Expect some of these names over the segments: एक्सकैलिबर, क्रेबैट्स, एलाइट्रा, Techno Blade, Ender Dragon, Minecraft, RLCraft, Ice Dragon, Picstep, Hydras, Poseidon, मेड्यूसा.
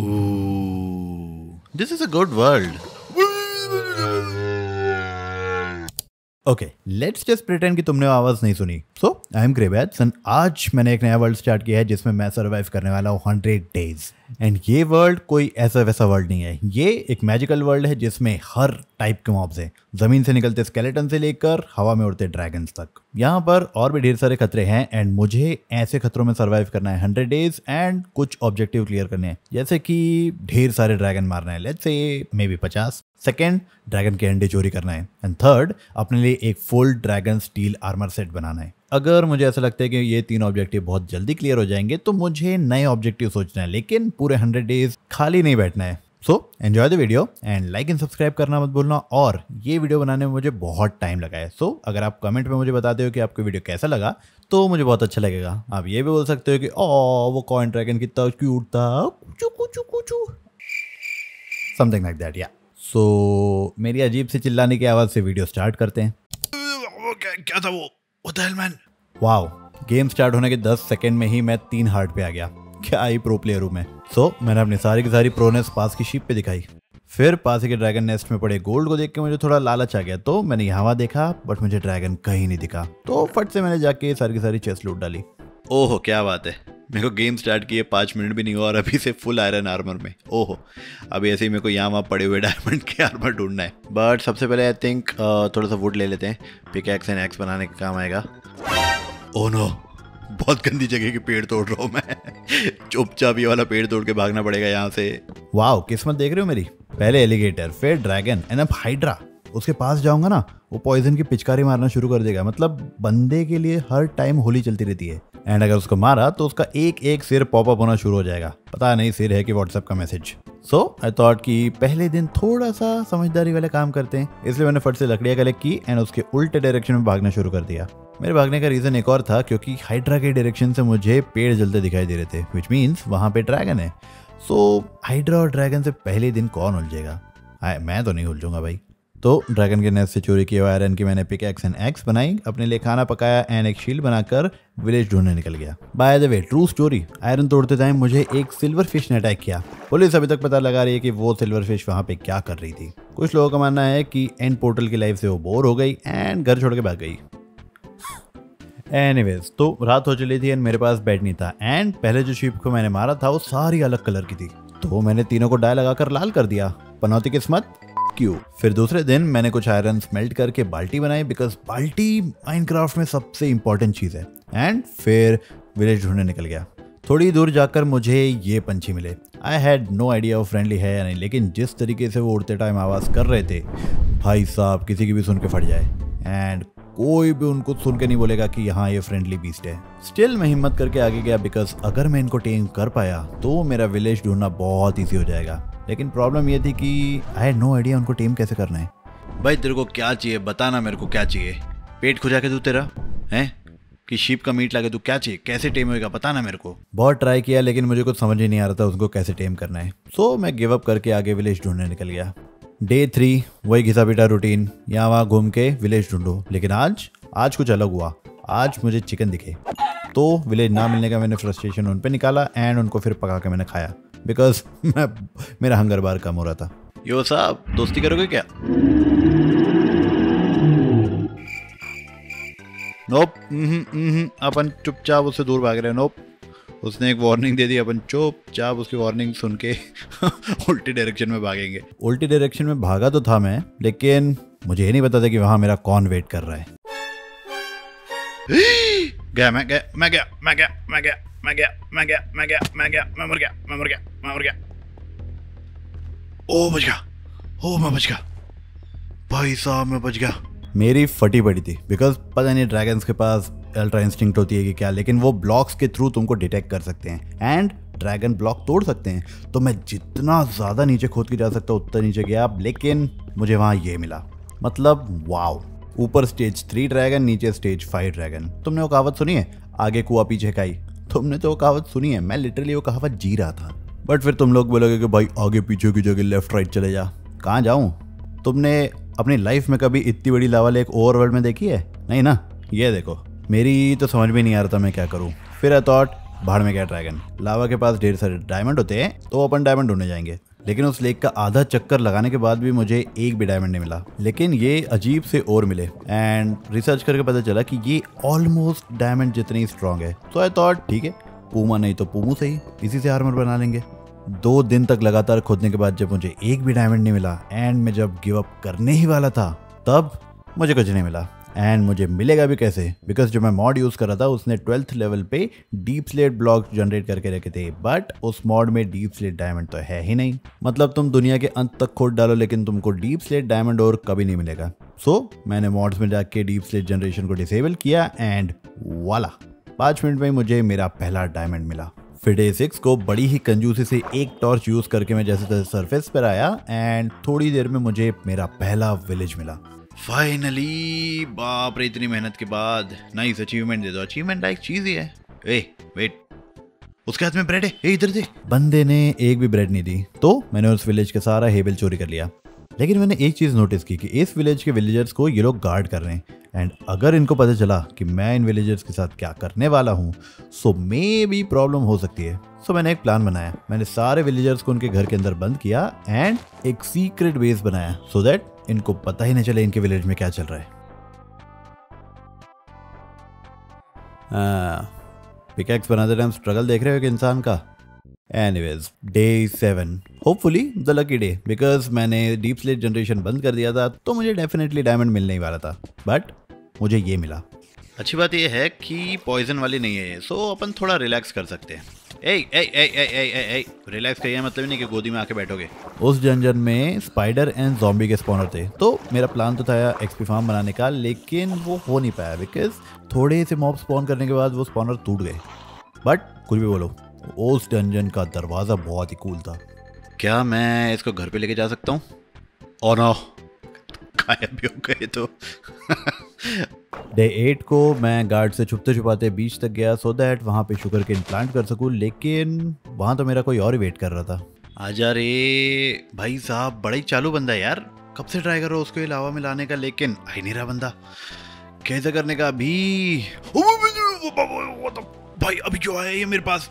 Ooh, this is a good world. Okay, let's just pretend कि तुमने आवाज़ नहीं सुनी. सो आई एम क्रेबैट्स एंड आज मैंने एक नया वर्ल्ड स्टार्ट किया है जिसमें मैं सर्वाइव करने वाला हूँ 100 डेज. एंड ये वर्ल्ड कोई ऐसा वैसा वर्ल्ड नहीं है, ये एक मैजिकल वर्ल्ड है जिसमें हर टाइप के मॉब्स हैं, ज़मीन से निकलते स्केलेटन से लेकर हवा में उड़ते ड्रैगन्स तक. यहाँ पर और भी ढेर सारे खतरे हैं एंड मुझे ऐसे खतरों में सर्वाइव करना है 100 डेज एंड कुछ ऑब्जेक्टिव क्लियर करने हैं, जैसे कि ढेर सारे ड्रैगन मारना है, let's say may be 50. Second, dragon के अंडे चोरी करना है. एंड थर्ड, अपने लिए एक full dragon steel armour set बनाना है. अगर मुझे ऐसा लगता है कि ये तीन ऑब्जेक्टिव बहुत जल्दी क्लियर हो जाएंगे तो मुझे नए ऑब्जेक्टिव सोचना है, लेकिन पूरे 100 डेज खाली नहीं बैठना है. So enjoy the video and like and subscribe करना मत भूलना. और ये वीडियो बनाने में मुझे बहुत टाइम लगा है, सो अगर आप कमेंट में मुझे बताते हो कि आपको वीडियो कैसा लगा तो मुझे बहुत अच्छा लगेगा. आप ये भी बोल सकते हो कि ओ वो कॉइन ड्रैगन कितना क्यूट था, कुचू कुचू कुचू समथिंग लाइक दैट. या सो मेरी अजीब से चिल्लाने की आवाज़ से वीडियो स्टार्ट करते हैं. क्या था वो? What the hell man? Wow, game start होने के 10 सेकंड में ही मैं 3 हार्ट पे आ गया. क्या ही प्रो प्लेयर हूँ मैं. So, मैंने अपनी सारी की सारी प्रोनेस पास की शीप पे दिखाई. फिर पास के ड्रैगन नेस्ट में पड़े गोल्ड को देख के मुझे थोड़ा लालच आ गया, तो मैंने यहाँ देखा बट मुझे ड्रैगन कहीं नहीं दिखा, तो फट से मैंने जाके सारी की सारी चेस्ट लूट डाली. ओहो क्या बात है, मेरे को गेम स्टार्ट किए 5 मिनट भी नहीं हुआ और अभी से फुल आयरन आर्मर में. ओहो, अभी ऐसे ही मेरे को यहाँ वहाँ पड़े हुए डायमंड के आर्मर ढूंढना है. बट सबसे पहले आई थिंक थोड़ा सा वुड ले लेते हैं, पिकैक्स एंड एक्स बनाने का काम आएगा. ओह नो, बहुत गंदी जगह के पेड़ तोड़ रहा हूँ मैं. चुपचाप ये वाला पेड़ तोड़ के भागना पड़ेगा यहाँ से. वाह किस्मत देख रहे हो मेरी, पहले एलिगेटर फिर ड्रैगन एंड अब हाइड्रा. उसके पास जाऊंगा ना वो पॉइजन की पिचकारी मारना शुरू कर देगा, मतलब बंदे के लिए हर टाइम होली चलती रहती है. एंड अगर उसको मारा तो उसका एक एक सिर पॉपअप होना शुरू हो जाएगा. पता नहीं सिर है कि व्हाट्सएप का मैसेज. सो आई थॉट कि पहले दिन थोड़ा सा समझदारी वाला काम करते हैं, इसलिए मैंने फट से लकड़ियाँ कलेक्ट की एंड उसके उल्टे डायरेक्शन में भागना शुरू कर दिया. मेरे भागने का रीज़न एक और था, क्योंकि हाइड्रा के डायरेक्शन से मुझे पेड़ जलते दिखाई दे रहे थे, विच मीन्स वहाँ पे ड्रैगन है. सो हाइड्रा और ड्रैगन से पहले दिन कौन उलझेगा? मैं तो नहीं उलझूंगा भाई. तो ड्रैगन के नेस्ट से चोरी किए आयरन की मैंने पिकैक्स एंड एक्स बनाई, अपने लिए खाना पकाया एंड एक शील्ड बनाकर विलेज ढूंढने निकल गया. By the way true story, iron तोड़ते टाइम मुझे एक सिल्वर फिश ने अटैक किया. पुलिस अभी तक पता लगा रही है कि वो सिल्वर फिश वहाँ पे क्या कर रही थी. कुछ लोगों का मानना है कि एंड पोर्टल की लाइफ से वो बोर हो गई एंड घर छोड़ के भाग गई. एनीवेज, तो रात हो चली थी एंड मेरे पास बेड नहीं था. एंड पहले जो शीप को मैंने मारा था वो सारी अलग कलर की थी, तो मैंने तीनों को डाई लगाकर लाल कर दिया. पनौती किस्मत. फिर दूसरे दिन मैंने कुछ आयरन स्मेल्ट करके बाल्टी बनाई, बिकॉज बाल्टी माइनक्राफ्ट में सबसे इंपॉर्टेंट चीज़ है. एंड फिर विलेज ढूंढने निकल गया. थोड़ी दूर जाकर मुझे ये पंछी मिले. आई हैड नो आइडिया वो फ्रेंडली है या नहीं, लेकिन जिस तरीके से वो उड़ते टाइम आवाज़ कर रहे थे, भाई साहब किसी की भी सुन के फट जाए. एंड कोई भी उनको सुन के नहीं बोलेगा कि यहाँ ये फ्रेंडली बीस्ट है. स्टिल मैं हिम्मत करके आगे गया, बिकॉज अगर मैं इनको टेम कर पाया तो मेरा विलेज ढूंढना बहुत ईजी हो जाएगा. लेकिन प्रॉब्लम ये थी कि आई हैड नो आइडिया उनको टेम कैसे करना है. भाई तेरे को क्या चाहिए बताना, मेरे को क्या चाहिए? पेट खुजा के तू तेरा है कि शीप का मीट लाके तू क्या चाहिए, कैसे टेम होएगा बताना मेरे को. बहुत ट्राई किया लेकिन मुझे कुछ समझ ही नहीं आ रहा था उसको कैसे टेम करना है. सो मैं गिव अप करके आगे विलेज ढूंढने निकल गया. डे 3, वही घिसा पिटा रूटीन, यहाँ वहाँ घूम के विलेज ढूंढो. लेकिन आज कुछ अलग हुआ. आज मुझे चिकन दिखे, तो विलेज ना मिलने का मैंने फ्रस्ट्रेशन उन पर निकाला एंड उनको फिर पका के मैंने खाया, बिकॉज मेरा हंगर बार कम हो रहा था. यो साहब दोस्ती करोगे क्या? नोप, अपन चुपचाप उससे दूर भाग रहे हैं. नोप, उसने एक वार्निंग दे दी, अपन चुपचाप उसकी वार्निंग सुन के उल्टी डायरेक्शन में भागेंगे. उल्टी डायरेक्शन में भागा तो था मैं, लेकिन मुझे ये नहीं पता था कि वहाँ मेरा कौन वेट कर रहा है. गया मैं, गया मैं, गया मैं, गया मैं, गया मैं, गया मैं, गया मैं, गया मैं, गया मैं, मर गया मैं, मर गया मैं, मर गया. ओ बच गया, ओ मैं बच गया भाई साहब, मैं बच गया. मेरी फटी पड़ी थी, बिकॉज पता नहीं ड्रैगन्स के पास अल्ट्रा इंस्टिंक्ट होती है कि क्या, लेकिन वो ब्लॉक्स के थ्रू तुमको डिटेक्ट कर सकते हैं एंड ड्रैगन ब्लॉक तोड़ सकते हैं. तो मैं जितना ज़्यादा नीचे खोद के जा सकता हूँ उतना नीचे गया, लेकिन मुझे वहाँ ये मिला. मतलब वाओ, ऊपर स्टेज 3 ड्रैगन, नीचे स्टेज 5 ड्रैगन. तुमने वो कहावत सुनी है, आगे कुआ पीछे काई? तुमने तो वो कहावत सुनी है, मैं लिटरली वो कहावत जी रहा था. बट फिर तुम लोग बोलोगे कि भाई आगे पीछे की जगह लेफ्ट राइट चले जा. कहाँ जाऊँ? तुमने अपनी लाइफ में कभी इतनी बड़ी लावा लेक ओवरवर्ल्ड में देखी है? नहीं ना. ये देखो, मेरी तो समझ में नहीं आ रहा था मैं क्या करूँ. फिर आई थॉट भाड़ में गया ड्रैगन। लावा के पास ढेर सारे डायमंड होते हैं तो अपन डायमंड ढूंढने जाएंगे, लेकिन उस लेक का आधा चक्कर लगाने के बाद भी मुझे एक भी डायमंड नहीं मिला, लेकिन ये अजीब से और मिले। एंड रिसर्च करके पता चला कि ये ऑलमोस्ट डायमंड जितनी स्ट्रांग है, तो आई थॉट ठीक है पूमा नहीं तो पूमू सही, इसी से आर्मर बना लेंगे। 2 दिन तक लगातार खोदने के बाद जब मुझे एक भी डायमंड नहीं मिला एंड मैं जब गिव अप करने ही वाला था तब मुझे कुछ नहीं मिला। एंड मुझे मिलेगा भी कैसे, बिकॉज जो मैं मॉड यूज़ कर रहा था उसने 12th लेवल पे डीप स्लेट ब्लॉक जनरेट करके रखे थे, बट उस मॉड में डीप स्लेट डायमंड तो है ही नहीं। मतलब तुम दुनिया के अंत तक खोद डालो लेकिन तुमको डीप स्लेट डायमंड और कभी नहीं मिलेगा। सो मैंने मॉड्स में जाके डीप स्लेट जनरेशन को डिसेबल किया एंड वाला 5 मिनट में मुझे मेरा पहला डायमंड मिला। फिर डे 6 को बड़ी ही कंजूसी से एक टॉर्च यूज़ करके मैं जैसे तैसे सरफेस पर आया एंड थोड़ी देर में मुझे मेरा पहला विलेज मिला फाइनली। बाप रे, इतनी मेहनत के बाद नाइस अचीवमेंट दे दो। अचीवमेंट एक चीज ही है। ए वेट, उसके हाथ में ब्रेड है, ए इधर दे। बंदे ने एक भी ब्रेड नहीं दी तो मैंने उस विलेज का सारा हेबल चोरी कर लिया। लेकिन मैंने एक चीज़ नोटिस की कि इस विलेज के विलेजर्स को ये लोग गार्ड कर रहे हैं एंड अगर इनको पता चला कि मैं इन विलेजर्स के साथ क्या करने वाला हूँ सो मे बी प्रॉब्लम हो सकती है। सो मैंने एक प्लान बनाया, मैंने सारे विलेजर्स को उनके घर के अंदर बंद किया एंड एक सीक्रेट बेस बनाया सो दैट इनको पता ही नहीं चले इनके विलेज में क्या चल रहा है। पिकैक्स बनाते टाइम स्ट्रगल देख रहे हो कि इंसान का। Anyways day 7 hopefully the lucky day, because मैंने डीप स्लेट जनरेशन बंद कर दिया था तो मुझे डेफिनेटली डायमंड मिलने ही वाला था, बट मुझे ये मिला। अच्छी बात ये है कि पॉइजन वाली नहीं है सो अपन थोड़ा रिलैक्स कर सकते हैं। ए ए ए ए ए ए रिलैक्स करिए, मतलब नहीं कि गोदी में आके बैठोगे। उस जंजन में स्पाइडर एंड जॉम्बी के स्पॉनर थे तो मेरा प्लान तो था एक्सपी फार्म बनाने का, लेकिन वो हो नहीं पाया बिकॉज थोड़े से मॉब स्पॉन करने के बाद वो स्पॉनर टूट गए। बट कुछ भी बोलो, उस डंजन का दरवाजा बहुत ही कूल था। क्या मैं इसको घर पे लेके जा सकता हूँ? और ना गायब भी हो गए तो। डे 8 को मैं गार्ड से छुपते छुपाते बीच तक गया सो दैट वहाँ पे शुगर केन प्लांट कर सकूँ, लेकिन वहाँ तो मेरा कोई और वेट कर रहा था। आजा रे भाई साहब, बड़ा ही चालू बंदा है यार, कब से ट्राई कर रहा हूँ उसको लावा में लाने का लेकिन आ ही नहीं रहा बंदा। कैसे करने का अभी भाई, अभी जो आया ये मेरे पास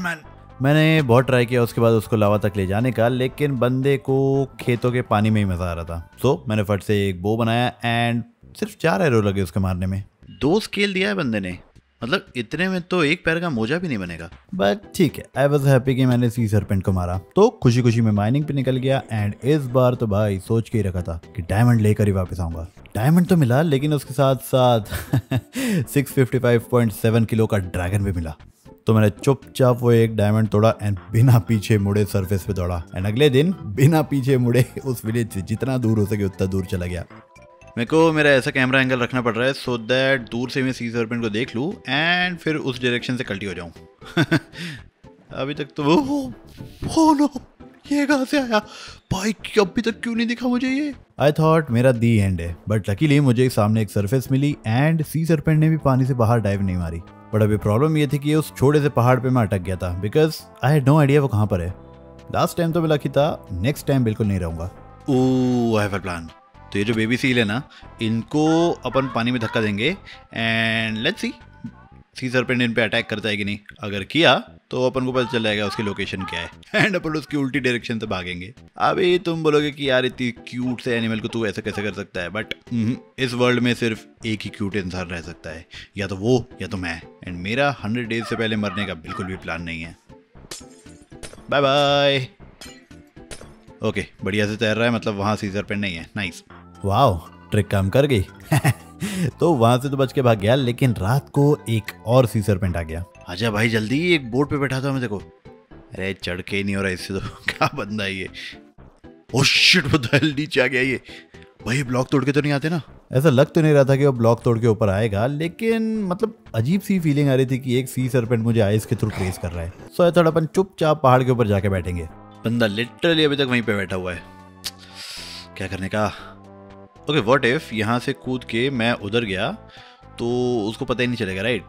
मैन। मैंने बहुत ट्राई किया उसके बाद उसको लावा तक ले जाने का, लेकिन बंदे को खेतों के पानी में ही मजा आ रहा था। सो मैंने फट से एक बो बनाया एंड सिर्फ 4 एरो लगे उसके मारने में। 2 स्केल दिया है बंदे ने, मतलब इतने में तो एक पैर का मोजा भी नहीं बनेगा, बट ठीक है। आई वॉज हैप्पी कि मैंने सी सरपेंट को मारा तो खुशी खुशी में माइनिंग पे निकल गया एंड इस बार तो भाई सोच के ही रखा था कि डायमंड लेकर ही वापस आऊंगा। डायमंड तो मिला लेकिन उसके साथ साथ 655.7 किलो का ड्रैगन भी मिला। तो मैंने चुपचाप वो एक डायमंड तोड़ा एंड बिना पीछे मुड़े सरफेस पे दौड़ा एंड अगले दिन बिना पीछे मुड़े उस विलेज से जितना दूर हो सके उतना दूर चला गया। मेरे को मेरा ऐसा कैमरा एंगल रखना पड़ रहा है सो दैट दूर से मैं सी सर्पेंट को देख लूँ एंड फिर उस डायरेक्शन से कल्टी हो जाऊँ। अभी तक तो वो नो ये कहाँ से आया भाई, अभी तक क्यों नहीं दिखा मुझे ये। आई थॉट मेरा दी एंड है, बट लकीली मुझे सामने एक सरफेस मिली एंड सी सर्पेंट ने भी पानी से बाहर डाइव नहीं मारी। बट अभी प्रॉब्लम ये थी कि उस छोटे से पहाड़ पे मैं अटक गया था because I had no idea वो कहाँ पर है। लास्ट टाइम तो मैं लकी था, नेक्स्ट टाइम बिल्कुल नहीं रहूँगा। Oh I have a plan. तो ये जो बेबी सील है ना, इनको अपन पानी में धक्का देंगे and let's see sea serpent इन पे अटैक करता है कि नहीं। अगर किया तो अपन को पता चल जाएगा उसकी लोकेशन क्या है एंड अपन उसकी उल्टी डायरेक्शन से भागेंगे। अभी तुम बोलोगे कि यार इतनी क्यूट से एनिमल को तू ऐसा कैसे कर सकता है, बट इस वर्ल्ड में सिर्फ एक ही क्यूट इंसान रह सकता है, या तो वो या तो मैं, एंड मेरा 100 डेज से पहले मरने का बिल्कुल भी प्लान नहीं है। Bye bye. ओके बढ़िया से तैर रहा है, मतलब वहाँ सी सर्पेंट नहीं है। नाइस, वाओ ट्रिक काम कर गई। तो वहाँ से तो बच के भाग गया, लेकिन रात को एक और सी सर्पेंट आ गया। आजा भाई जल्दी, एक बोर्ड पे बैठा था मैं देखो। अरे चढ़ के नहीं हो रहा इससे तो। क्या बंदा है ये, ओह शिट नीचे आ गया ये। भाई ब्लॉक तोड़ के तो नहीं आते ना, ऐसा लग तो नहीं रहा था कि वो ब्लॉक तोड़ के ऊपर आएगा, लेकिन मतलब अजीब सी फीलिंग आ रही थी कि एक सी सर्पेंट मुझे आइस के थ्रू ट्रेस कर रहा है। सो आई थॉट अपन चुपचाप पहाड़ के ऊपर जाके बैठेंगे। बंदा लिटरली अभी तक वहीं पे बैठा हुआ है, क्या करने का। ओके व्हाट इफ यहाँ से कूद के मैं उधर गया तो उसको पता ही नहीं चलेगा, राइट।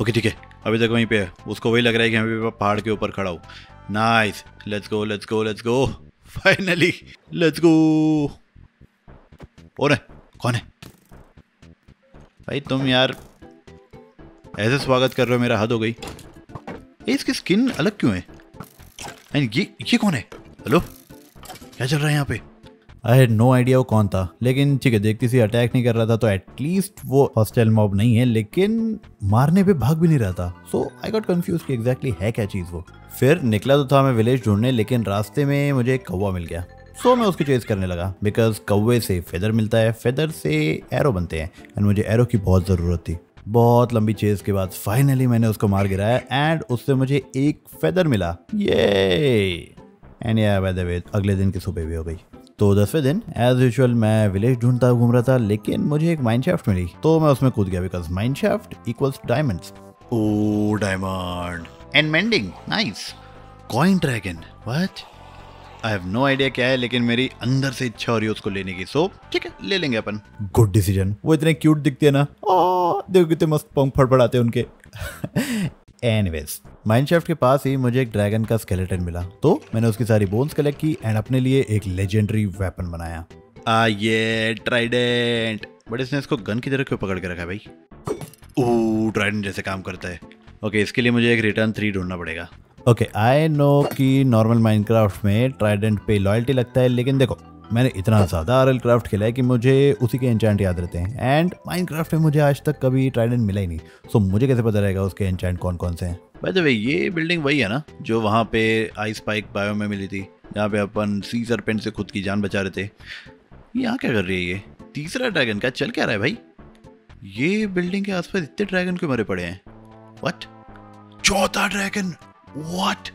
ओके ठीक है, अभी तक वहीं पे है, उसको वही लग रहा है कि मैं पहाड़ के ऊपर खड़ा हूँ। Nice, let's go let's go let's go, finally let's go. और कौन है भाई तुम, यार ऐसे स्वागत कर रहे हो मेरा, हद हो गई। इसकी स्किन अलग क्यों है? एंड ये कौन है? हेलो, क्या चल रहा है यहाँ पे? आई हैड नो आइडिया वो कौन था, लेकिन ठीक है, देखती सी अटैक नहीं कर रहा था तो एटलीस्ट वो हॉस्टाइल मॉब नहीं है, लेकिन मारने पे भाग भी नहीं रहा था। सो आई गॉट कंफ्यूज कि एग्जैक्टली है क्या चीज़ वो। फिर निकला तो था मैं विलेज ढूंढने, लेकिन रास्ते में मुझे एक कौवा मिल गया। सो मैं उसकी चेज करने लगा बिकॉज कौवे से फेदर मिलता है, फेदर से एरो बनते हैं एंड मुझे एरो की बहुत ज़रूरत थी। बहुत लंबी चेज के बाद फाइनली मैंने उसको मार गिराया एंड उससे मुझे एक फेदर मिला। ये एंड या बाय द वे अगले दिन की सुबह भी हो गई। तो 10वें दिन एज यूजुअल मैं विलेज ढूंढता घूम रहा था, लेकिन मुझे एक माइनशाफ्ट मिली तो मैं उसमें कूद गया because mineshaft equals diamonds. Oh diamond and mending, nice. Coin dragon, what? I have no idea क्या है, लेकिन मेरी अंदर से इच्छा हो रही है उसको लेने की। सो ठीक है, ले लेंगे अपन। Good decision. वो इतने क्यूट दिखते हैं ना, देखो कितने मस्त पंख फड़फड़ाते हैं उनके। एनीवेज माइनशाफ्ट के पास ही मुझे एक ड्रैगन का स्केलेटन मिला तो मैंने उसकी सारी बोन्स कलेक्ट की एंड अपने लिए एक लेजेंडरी वेपन बनाया। ये ट्राइडेंट। बट इसने इसको गन की तरह क्यों पकड़ के रखा है भाई? ओ ट्राइडेंट जैसे काम करता है। ओके, इसके लिए मुझे एक रिटर्न 3 ढूंढना पड़ेगा। ओके, आई नो कि नॉर्मल माइनक्राफ्ट में ट्राइडेंट पे लॉयल्टी लगता है, लेकिन देखो मैंने इतना ज़्यादा RLCraft खेला है कि मुझे उसी के एन्चेंट याद रहते हैं एंड माइनक्राफ्ट में मुझे आज तक कभी ट्राइडेंट मिला ही नहीं। सो मुझे कैसे पता रहेगा उसके एन्चेंट कौन कौन से हैं? बाय द वे ये बिल्डिंग वही है ना जो वहाँ पे आइस पाइक बायो में मिली थी, जहाँ पे अपन सी सरपेंट से खुद की जान बचा रहे थे। यहाँ क्या कर रही है ये? तीसरा ड्रैगन का चल क्या रहा है भाई? ये बिल्डिंग के आसपास इतने ड्रैगन क्यों मरे पड़े हैं? व्हाट? चौथा ड्रैगन, व्हाट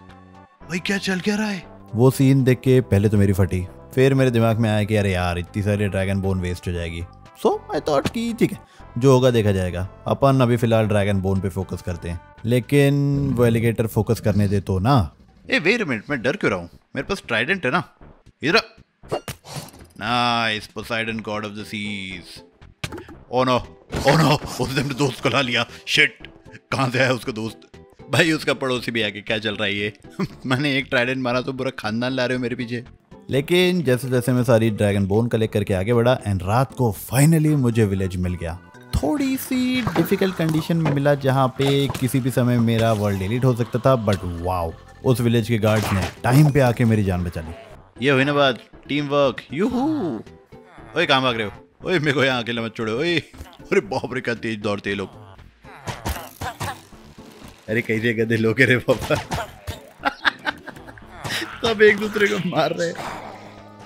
भाई, क्या चल क्या रहा है? वो सीन देख के पहले तो मेरी फटी, फिर मेरे दिमाग में आया कि अरे यार इतनी सारी ड्रैगन बोन वेस्ट हो जाएगी। सो आई थॉट कि ठीक है, जो होगा देखा जाएगा, अपन अभी फिलहाल ड्रैगन बोन पे फोकस करते हैं। लेकिन वो एलिगेटर फोकस करने दे तो ना। ए वेट अ मिनट, मैं डर क्यों रहा हूँ? मेरे पास ट्राइडेंट है ना। इधर nice, Poseidon god of the seas. Oh no, oh no, उसने अपने दोस्त को ला लिया। शिट, कहाँ से आया उसका दोस्त? भाई उसका पड़ोसी भी आके क्या चल रहा है ये? मैंने एक ट्राइडेंट मारा तो पूरा खानदान ला रहे हो मेरे पीछे। लेकिन जैसे जैसे मैं सारी ड्रैगन बोन कलेक्ट करके आगे बढ़ा एंड रात को फाइनली मुझे विलेज मिल गया। थोड़ी सी डिफिकल्ट कंडीशन में मिला जहाँ पे किसी भी समय मेरा वर्ल्ड डिलीट हो सकता था, बट वाओ उस विलेज के गार्ड्स ने टाइम पे आके मेरी जान बचा ली। ये हुई ना बात, टीम वर्क। यूहू, ओए कहाँ भाग रहे हो? ओए मेरे को यहाँ अकेला मत छोड़ो। ओए अरे बाप रे, क्या तेज दौड़ते लोग। अरे कैसे गधे लोग रे पापा। सब एक दूसरे को मार रहे हैं।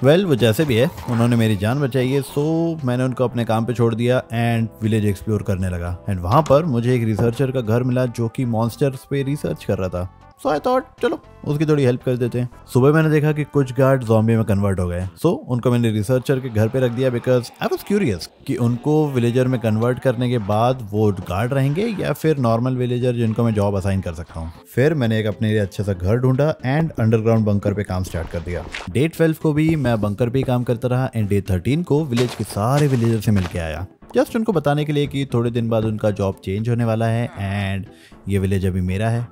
वेल, वो जैसे भी है उन्होंने मेरी जान बचाई है। सो मैंने उनको अपने काम पे छोड़ दिया एंड विलेज एक्सप्लोर करने लगा एंड वहाँ पर मुझे एक रिसर्चर का घर मिला जो कि मॉन्स्टर्स पे रिसर्च कर रहा था। सो आई थॉट चलो उसकी थोड़ी हेल्प कर देते हैं। सुबह मैंने देखा कि कुछ गार्ड ज़ॉम्बी में कन्वर्ट हो गए। सो उनको मैंने रिसर्चर के घर पे रख दिया बिकॉज आई वाज क्यूरियस कि उनको विलेजर में कन्वर्ट करने के बाद वो गार्ड रहेंगे या फिर नॉर्मल विलेजर जिनको मैं जॉब असाइन कर सकता हूँ। फिर मैंने एक अपने लिए अच्छा सा घर ढूंढा एंड अंडरग्राउंड बंकर पे काम स्टार्ट कर दिया। डे 12 को भी मैं बंकर पे ही काम करता रहा एंड डे 13 को विलेज के सारे विलेजर से मिलकर आया, जस्ट उनको बताने के लिए कि थोड़े दिन बाद उनका जॉब चेंज होने वाला है एंड ये विलेज अभी मेरा है।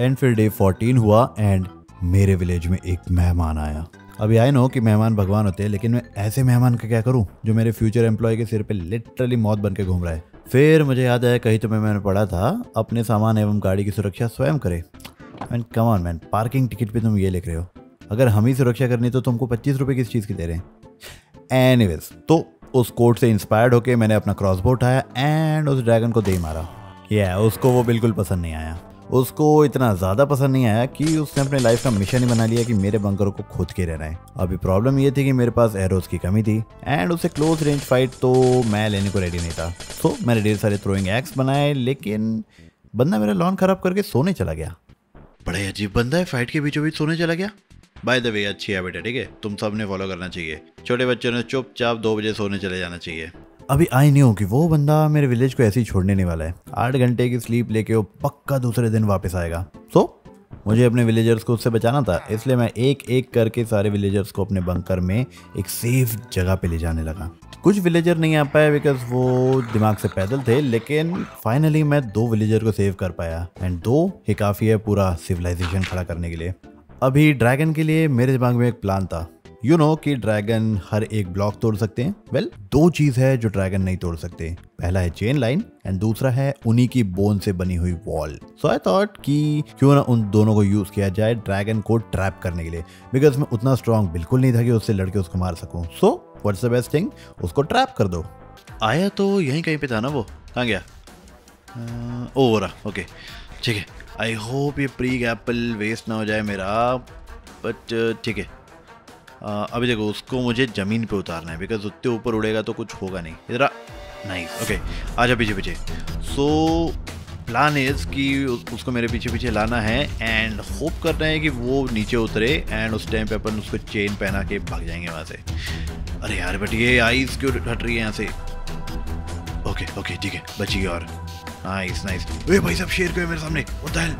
एंड फिर डे 14 हुआ एंड मेरे विलेज में एक मेहमान आया। अभी आई नो कि मेहमान भगवान होते हैं, लेकिन मैं ऐसे मेहमान का क्या करूं जो मेरे फ्यूचर एम्प्लॉय के सिर पे लिटरली मौत बन के घूम रहा है। फिर मुझे याद आया कहीं तो मैंने पढ़ा था अपने सामान एवं गाड़ी की सुरक्षा स्वयं करे। And come on man, parking ticket पे तुम ये लिख रहे हो? अगर हम ही सुरक्षा करनी तो तुमको 25 रुपये किस चीज़ की दे रहे हैं? एनीवेज, तो उस कोट से इंस्पायर्ड होकर मैंने अपना क्रॉसबो उठाया एंड उस ड्रैगन को दे मारा। यह उसको वो बिल्कुल पसंद नहीं आया। उसको इतना ज़्यादा पसंद नहीं आया कि उसने अपने लाइफ का मिशन ही बना लिया कि मेरे बंकरों को खुद के रहना है। अभी प्रॉब्लम ये थी कि मेरे पास एरोज की कमी थी एंड उसे क्लोज रेंज फाइट तो मैं लेने को रेडी नहीं था। तो मैंने ढेर सारे थ्रोइंग एक्स बनाए, लेकिन बंदा मेरा लॉन खराब करके सोने चला गया। बड़े अजीब बंदा है, फाइट के बीचों बीच सोने चला गया। बाय द वे अच्छी है बेटा, ठीक है, तुम सबने फॉलो करना चाहिए। छोटे बच्चों ने चुपचाप 2 बजे सोने चले जाना चाहिए। अभी आई नहीं हूँ कि वो बंदा मेरे विलेज को ऐसे ही छोड़ने नहीं वाला है। 8 घंटे की स्लीप लेके वो पक्का दूसरे दिन वापस आएगा। सो मुझे अपने विलेजर्स को उससे बचाना था, इसलिए मैं एक एक करके सारे विलेजर्स को अपने बंकर में एक सेफ जगह पे ले जाने लगा। कुछ विलेजर नहीं आ पाए बिकॉज वो दिमाग से पैदल थे, लेकिन फाइनली मैं 2 विलेजर को सेव कर पाया एंड 2 ही काफ़ी है पूरा सिविलाइजेशन खड़ा करने के लिए। अभी ड्रैगन के लिए मेरे दिमाग में एक प्लान था। यू नो कि ड्रैगन हर एक ब्लॉक तोड़ सकते हैं। वेल, दो चीज है जो ड्रैगन नहीं तोड़ सकते, पहला है चेन लाइन एंड दूसरा है उन्हीं की बोन से बनी हुई वॉल। सो आई थॉट कि क्यों ना उन दोनों को यूज किया जाए ड्रैगन को ट्रैप करने के लिए, बिकॉज मैं उतना स्ट्रांग बिल्कुल नहीं था कि उससे लड़के उसको मार सकूं। So what's the best thing, उसको ट्रैप कर दो। आया तो यहीं कहीं पे था ना, वो कहाँ गया? ओ रहा, ओके ठीक है। आई होप ये प्री एप्पल वेस्ट ना हो जाए मेरा, बट ठीक है। अभी देखो, उसको मुझे ज़मीन पे उतारना है बिकॉज उतने ऊपर उड़ेगा तो कुछ होगा नहीं। इधर नाइस, ओके आजा पीछे पीछे। सो प्लान इज़ कि उसको मेरे पीछे पीछे लाना है एंड होप कर रहे हैं कि वो नीचे उतरे एंड उस टाइम पे अपन उसको चेन पहना के भाग जाएंगे वहाँ से। अरे यार बट ये आइस क्यों हट रही है यहाँ से? ओके ओके ठीक है, बची। और नाइस नाइस। अरे भाई साहब, शेर क्यों है मेरे सामने? व्हाट द हेल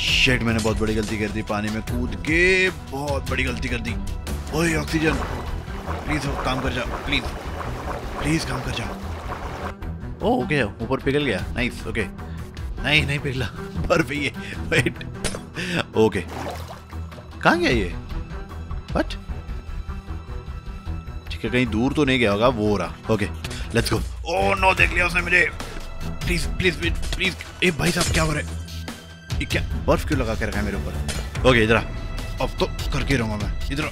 शिट, मैंने बहुत बड़ी गलती कर दी, पानी में कूद के बहुत बड़ी गलती कर दी। ओए ऑक्सीजन प्लीज़ काम कर जाओ, प्लीज़ प्लीज़ काम कर जाओ। ओह ओके, ऊपर पिघल गया, नाइस ओके। नहीं नहीं पिघला, पर भी ये वेट ओके कहाँ गया ये? व्हाट? ठीक है, कहीं दूर तो नहीं गया होगा, वो हो रहा। Okay let's go. Oh no, देख लिया उसने मुझे। Please please please. ए भाई साहब क्या हो रहा है? ये क्या बर्फ क्यों लगा के रखा है मेरे ऊपर? ओके इधर अब तो करके रहूँगा मैं। इधर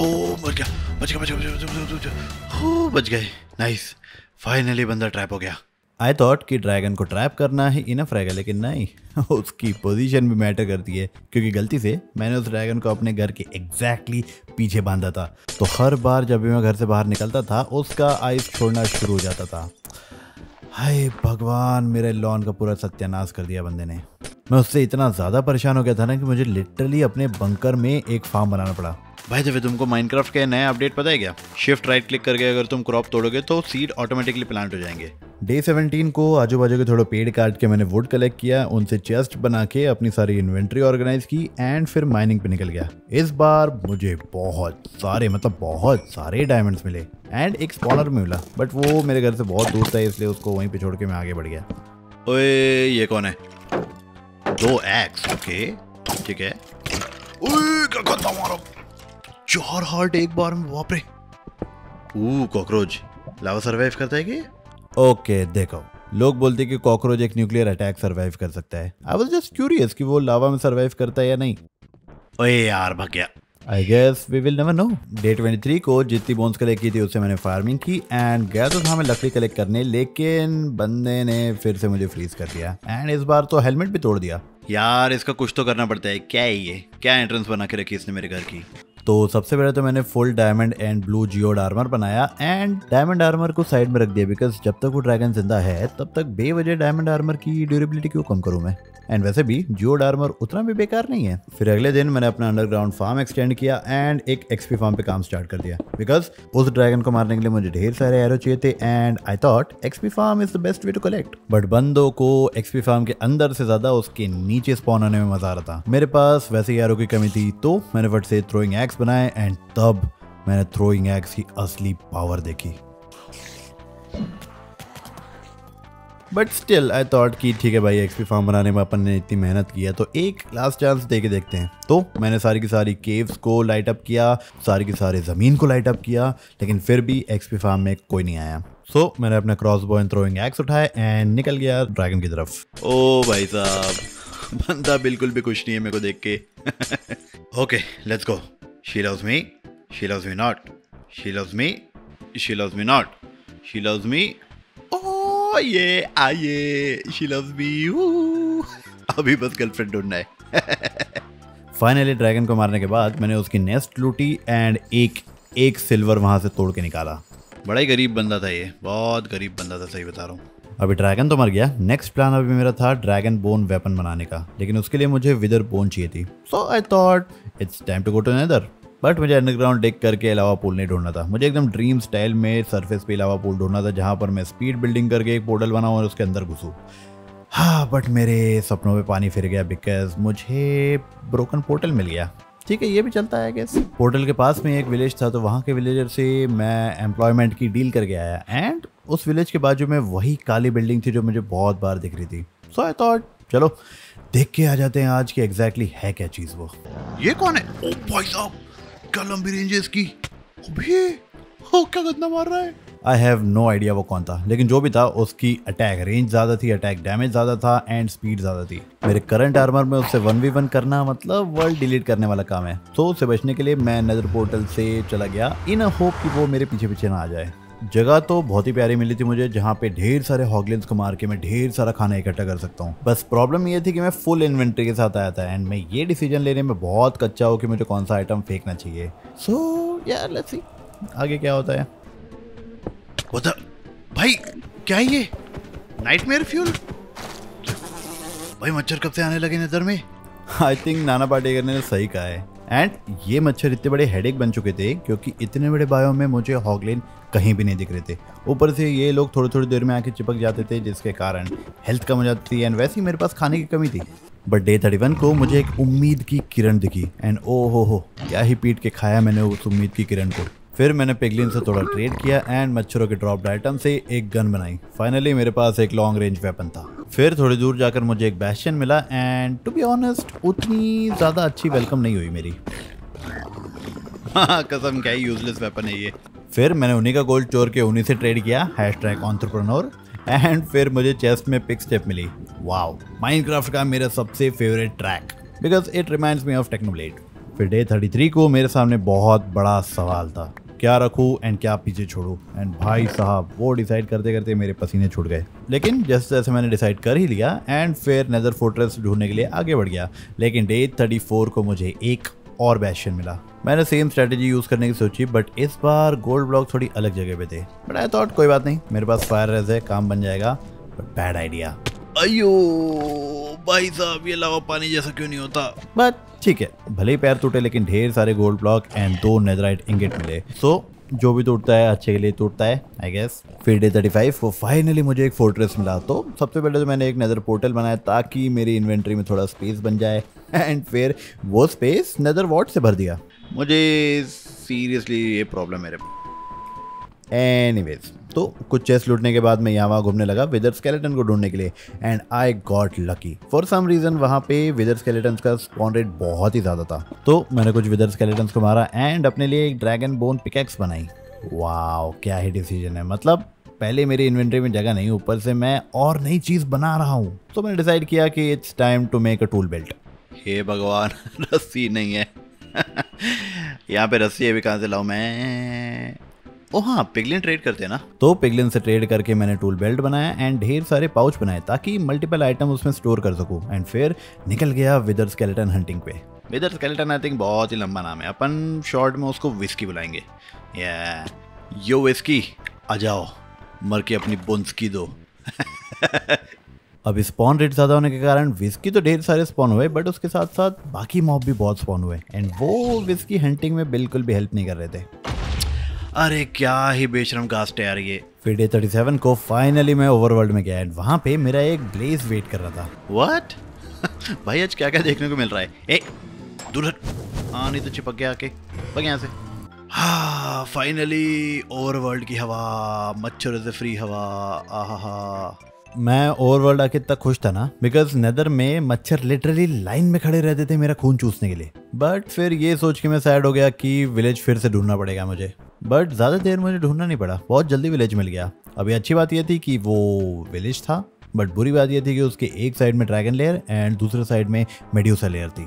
ओह मर गया, बच गया बच गया, हो बच गए। नाइस, फाइनली बंदा ट्रैप हो गया। आई थॉट कि ड्रैगन को ट्रैप करना ही इनफ रहेगा, लेकिन नहीं, उसकी पोजीशन भी मैटर करती है क्योंकि गलती से मैंने उस ड्रैगन को अपने घर के एग्जैक्टली पीछे बांधा था, तो हर बार जब भी मैं घर से बाहर निकलता था उसका आइस छोड़ना शुरू हो जाता था। हाय भगवान, मेरे लॉन का पूरा सत्यानाश कर दिया बंदे ने। मैं उससे इतना ज़्यादा परेशान हो गया था ना कि मुझे लिटरली अपने बंकर में एक फार्म बनाना पड़ा। भाई जब तुमको माइनक्राफ्ट का नया अपडेट पता है क्या? शिफ्ट राइट क्लिक करके अगर तुम क्रॉप तोड़ोगे तो सीड ऑटोमेटिकली प्लांट हो जाएंगे। डे 17 को आजू बाजू के थोड़े पेड़ काट के मैंने वुड कलेक्ट किया, उनसे चेस्ट बना के अपनी सारी इन्वेंट्री ऑर्गेनाइज की एंड फिर माइनिंग पे निकल गया। इस बार मुझे बहुत सारे डायमंड्स मिले एंड एक स्पॉनर में मिला, बट वो मेरे घर से बहुत दूर था इसलिए उसको वहीं पे छोड़ के मैं आगे बढ़ गया। ओए ये कौन है? दो एक्स, ओके ठीक है। चार हार्ट एक बार में, बाप रे। कॉकरोच लावा सर्वाइव करता है कि? ओके देखो, लोग बोलते हैं कि कॉकरोच एक न्यूक्लियर अटैक सर्वाइव कर सकता है। आई वाज जस्ट क्यूरियस कि वो लावा में सर्वाइव करता है या नहीं। ओए यार भाग गया। I guess we will never know. Day 23 को जितनी बोन्स कलेक्ट की थी उससे मैंने फार्मिंग की एंड गया तो था मैं लकड़ी कलेक्ट करने, लेकिन बंदे ने फिर से मुझे फ्रीज कर दिया एंड इस बार तो हेलमेट भी तोड़ दिया। यार इसका कुछ तो करना पड़ता है। क्या है ये, क्या एंट्रेंस बना के रखी इसने मेरे घर की? तो सबसे पहले तो मैंने full diamond and blue geode armour बनाया एंड डायमंड आर्मर को साइड में रख दिया, बिकॉज जब तक वो ड्रैगन जिंदा है तब तक बेवजह डायमंड आर्मर की ड्यूरेबिलिटी क्यों कम करूँ मैं। एंड वैसे भी जियोड आर्मर उतना भी बेकार नहीं है। फिर अगले दिन मैंने अपना अंडरग्राउंड फार्म एक्सटेंड किया एंड एक एक्सपी फार्म पे काम स्टार्ट कर दिया, बिकॉज उस ड्रैगन को मारने के लिए मुझे ढेर सारे एरो चाहिए थे and I thought XP farm is the best way to collect. But बंदों को एक्सपी फार्म के अंदर से ज्यादा उसके नीचे स्पॉन होने में मजा आ रहा था। मेरे पास वैसे ही एरो की कमी थी तो मैंने फट से थ्रोइंग एक्स बनाए एंड तब मैंने थ्रोइंग एक्स की असली पावर देखी। बट स्टिल आई थॉट कि ठीक है भाई, एक्सपी फार्म बनाने में अपन ने इतनी मेहनत की है तो एक लास्ट चांस दे के देखते हैं। तो मैंने सारी की सारी केव्स को लाइट अप किया, सारी की सारी ज़मीन को लाइट अप किया, लेकिन फिर भी एक्सपी फार्म में कोई नहीं आया। सो मैंने अपना क्रॉसबो एंड थ्रोइंग एक्स उठाया एंड निकल गया ड्रैगन की तरफ। ओ भाई साहब, बंदा बिल्कुल भी खुश नहीं है मेरे को देख के। Okay let's go. She loves me, she loves me not, she loves me, she loves me not, she loves me. ये आइए, शी लव्स मी। अभी बस गर्लफ्रेंड ढूंढना है। फाइनली ड्रैगन को मारने के बाद मैंने उसकी नेस्ट लूटी एंड एक सिल्वर वहां से तोड़ के निकाला। बड़ा ही गरीब बंदा था ये, बहुत गरीब बंदा था, सही बता रहा हूँ। अभी ड्रैगन तो मर गया। नेक्स्ट प्लान अभी मेरा था ड्रैगन बोन वेपन बनाने का, लेकिन उसके लिए मुझे विदर बोन चाहिए थी। So I thought it's time to go to nether, but मुझे अंडरग्राउंड डिग करके अलावा पूल नहीं ढूंढना था। मुझे एकदम ड्रीम स्टाइल में सरफेस पे अलावा पूल ढूंढना था जहाँ पर मैं स्पीड बिल्डिंग करके एक पोर्टल बनाऊँ और उसके अंदर घुसूँ। हाँ बट मेरे सपनों में पानी फिर गया बिकॉज मुझे ब्रोकन पोर्टल मिल गया। ठीक है ये भी चलता है गैस। पोर्टल के पास में एक विलेज था तो वहाँ के विलेजर से मैं एम्प्लॉयमेंट की डील करके आया एंड उस विलेज के बाजू में वही काली बिल्डिंग थी जो मुझे बहुत बार दिख रही थी। सो आई थॉट चलो देख के आ जाते हैं आज की एग्जैक्टली है क्या चीज वो। ये कौन है? ओ भाई साहब क्या लंबी रेंज है इसकी। अबे ओ क्या गंदा मार रहा है। आई हैव नो आइडिया वो कौन था, लेकिन जो भी था उसकी अटैक रेंज ज़्यादा थी, अटैक डैमेज ज़्यादा था एंड स्पीड ज़्यादा थी। मेरे करंट आर्मर में उससे 1v1 करना मतलब वर्ल्ड डिलीट करने वाला काम है। तो उससे बचने के लिए मैं नेदर पोर्टल से चला गया इन अ होप कि वो मेरे पीछे पीछे ना आ जाए। जगह तो बहुत ही प्यारी मिली थी मुझे, जहाँ पे ढेर सारे हॉगलिंस को मार के मैं ढेर सारा खाना इकट्ठा कर सकता हूँ। बस प्रॉब्लम ये थी कि मैं फुल इन्वेंट्री के साथ आया था एंड मैं ये डिसीजन लेने में बहुत कच्चा हूँ कि मुझे कौन सा आइटम फेंकना चाहिए। सो यार लेट्स सी आगे क्या होता है। भाई क्या है ये? Nightmare fuel? भाई मच्छर कब से आने लगे नजर में? आई थिंक नाना पाटेकर ने सही कहा है। एंड ये मच्छर इतने बड़े हेडेक बन चुके थे क्योंकि इतने बड़े बायो में मुझे हॉगलिन कहीं भी नहीं दिख रहे थे। ऊपर से ये लोग थोड़ी थोड़ी देर में आके चिपक जाते थे जिसके कारण हेल्थ कम हो जाती थी एंड वैसे ही मेरे पास खाने की कमी थी। बट डे 31 को मुझे एक उम्मीद की किरण दिखी एंड ओ हो क्या ही पीट के खाया मैंने उस उम्मीद की किरण को। फिर मैंने पिगलिन से थोड़ा ट्रेड किया एंड मच्छरों के ड्रॉप्ड आइटम से एक गन बनाई। फाइनली मेरे पास एक लॉन्ग रेंज वेपन था। फिर थोड़ी दूर जाकर मुझे एक बैस्टियन मिला एंड टू बी ऑनेस्ट उतनी ज़्यादा अच्छी वेलकम नहीं हुई मेरी। कसम क्या ही यूजलेस वेपन है ये। फिर मैंने उन्हीं का गोल्ड चोर के उन्हीं से ट्रेड किया #entrepreneur एंड फिर मुझे चेस्ट में पिक्सटेप मिली। वाओ माइनक्राफ्ट का मेरा सबसे favourite track because it reminds me of Technoblade. फिर डे 33 को मेरे सामने बहुत बड़ा सवाल था, क्या रखूं एंड क्या पीछे छोड़ूं। एंड भाई साहब वो डिसाइड करते करते मेरे पसीने छूट गए, लेकिन जैसे जैसे मैंने डिसाइड कर ही लिया एंड फिर नेदर फोर्ट्रेस ढूंढने के लिए आगे बढ़ गया। लेकिन डे 34 को मुझे एक और बैस्टियन मिला। मैंने सेम स्ट्रेटेजी यूज़ करने की सोची बट इस बार गोल्ड ब्लॉक थोड़ी अलग जगह पे थे। बट आई थॉट कोई बात नहीं, मेरे पास फायर रेज है, काम बन जाएगा। But bad idea. अयो भाई साहब ये लावा पानी जैसा क्यों नहीं होता। बट ठीक है भले ही पैर टूटे लेकिन ढेर सारे gold block and 2 netherite ingot मिले। सो जो भी टूटता है अच्छे के लिए टूटता है आई गेस। फिर डे 35 वो फाइनली मुझे एक फोर्ट्रेस मिला। तो सबसे पहले तो मैंने एक नेदर पोर्टल बनाया ताकि मेरी इन्वेंट्री में थोड़ा स्पेस बन जाए एंड फिर वो स्पेस नेदर वॉट से भर दिया। मुझे सीरियसली ये प्रॉब्लम है। एनीवेज तो कुछ चेस्ट लूटने के बाद मैं यहाँ वहाँ घूमने लगा विदर स्केलेटन को ढूंढने के लिए and I got lucky for some reason. वहाँ पे विदर स्केलेटन का स्पॉन रेट बहुत ही ज़्यादा था तो मैंने कुछ विदर स्केलेटन को मारा एंड अपने लिए एक ड्रैगन बोन पिकैक्स बनाई। वाओ क्या ही डिसीजन है। मतलब पहले मेरी इन्वेंट्री में जगह नहीं, ऊपर से मैं और नई चीज़ बना रहा हूँ। तो मैंने डिसाइड किया कि it's time to make a tool belt. हे भगवान रस्सी नहीं है। यहाँ पे रस्सी अभी कहाँ से लाऊँ मैं? ओ हाँ पिगलिन ट्रेड करते हैं ना, तो पिगलिन से ट्रेड करके मैंने टूल बेल्ट बनाया एंड ढेर सारे पाउच बनाए ताकि मल्टीपल आइटम उसमें स्टोर कर सकूं। एंड फिर निकल गया विदर स्केलेटन हंटिंग पे। विदर स्केलेटन आई थिंक बहुत ही लंबा नाम है, अपन शॉर्ट में उसको विस्की बुलाएंगे। यो विस्की आ जाओ मर के अपनी बुंस्की दो। अब स्पॉन रेट ज़्यादा होने के कारण विस्की तो ढेर सारे स्पॉन हुए बट उसके साथ साथ बाकी मॉब भी बहुत स्पॉन हुए एंड वो विस्की हंटिंग में बिल्कुल भी हेल्प नहीं कर रहे थे। अरे क्या ही बेशरम कास्ट है यार ये। फिर डे 37 को फाइनली मैं ओवरवर्ल्ड में गया एंड वहाँ पे मेरा एक ब्लेज वेट कर रहा था। व्हाट? भाई आज क्या क्या देखने को मिल रहा है। ए दूर हाँ नहीं तो चिपक गया आके भाग यहाँ से। हाँ फाइनली ओवरवर्ल्ड की हवा, मच्छरों से फ्री हवा। आहा मैं ओवरवर्ल्ड आके तक खुश था ना बिकॉज नेदर में मच्छर लिटरली लाइन में खड़े रहते थे मेरा खून चूसने के लिए। बट फिर ये सोच के मैं सैड हो गया कि विलेज फिर से ढूंढना पड़ेगा मुझे। बट ज़्यादा देर मुझे ढूंढना नहीं पड़ा, बहुत जल्दी विलेज मिल गया। अभी अच्छी बात यह थी कि वो विलेज था बट बुरी बात यह थी कि उसके एक साइड में ड्रैगन लेयर एंड दूसरे साइड में मेड्यूसा लेयर थी।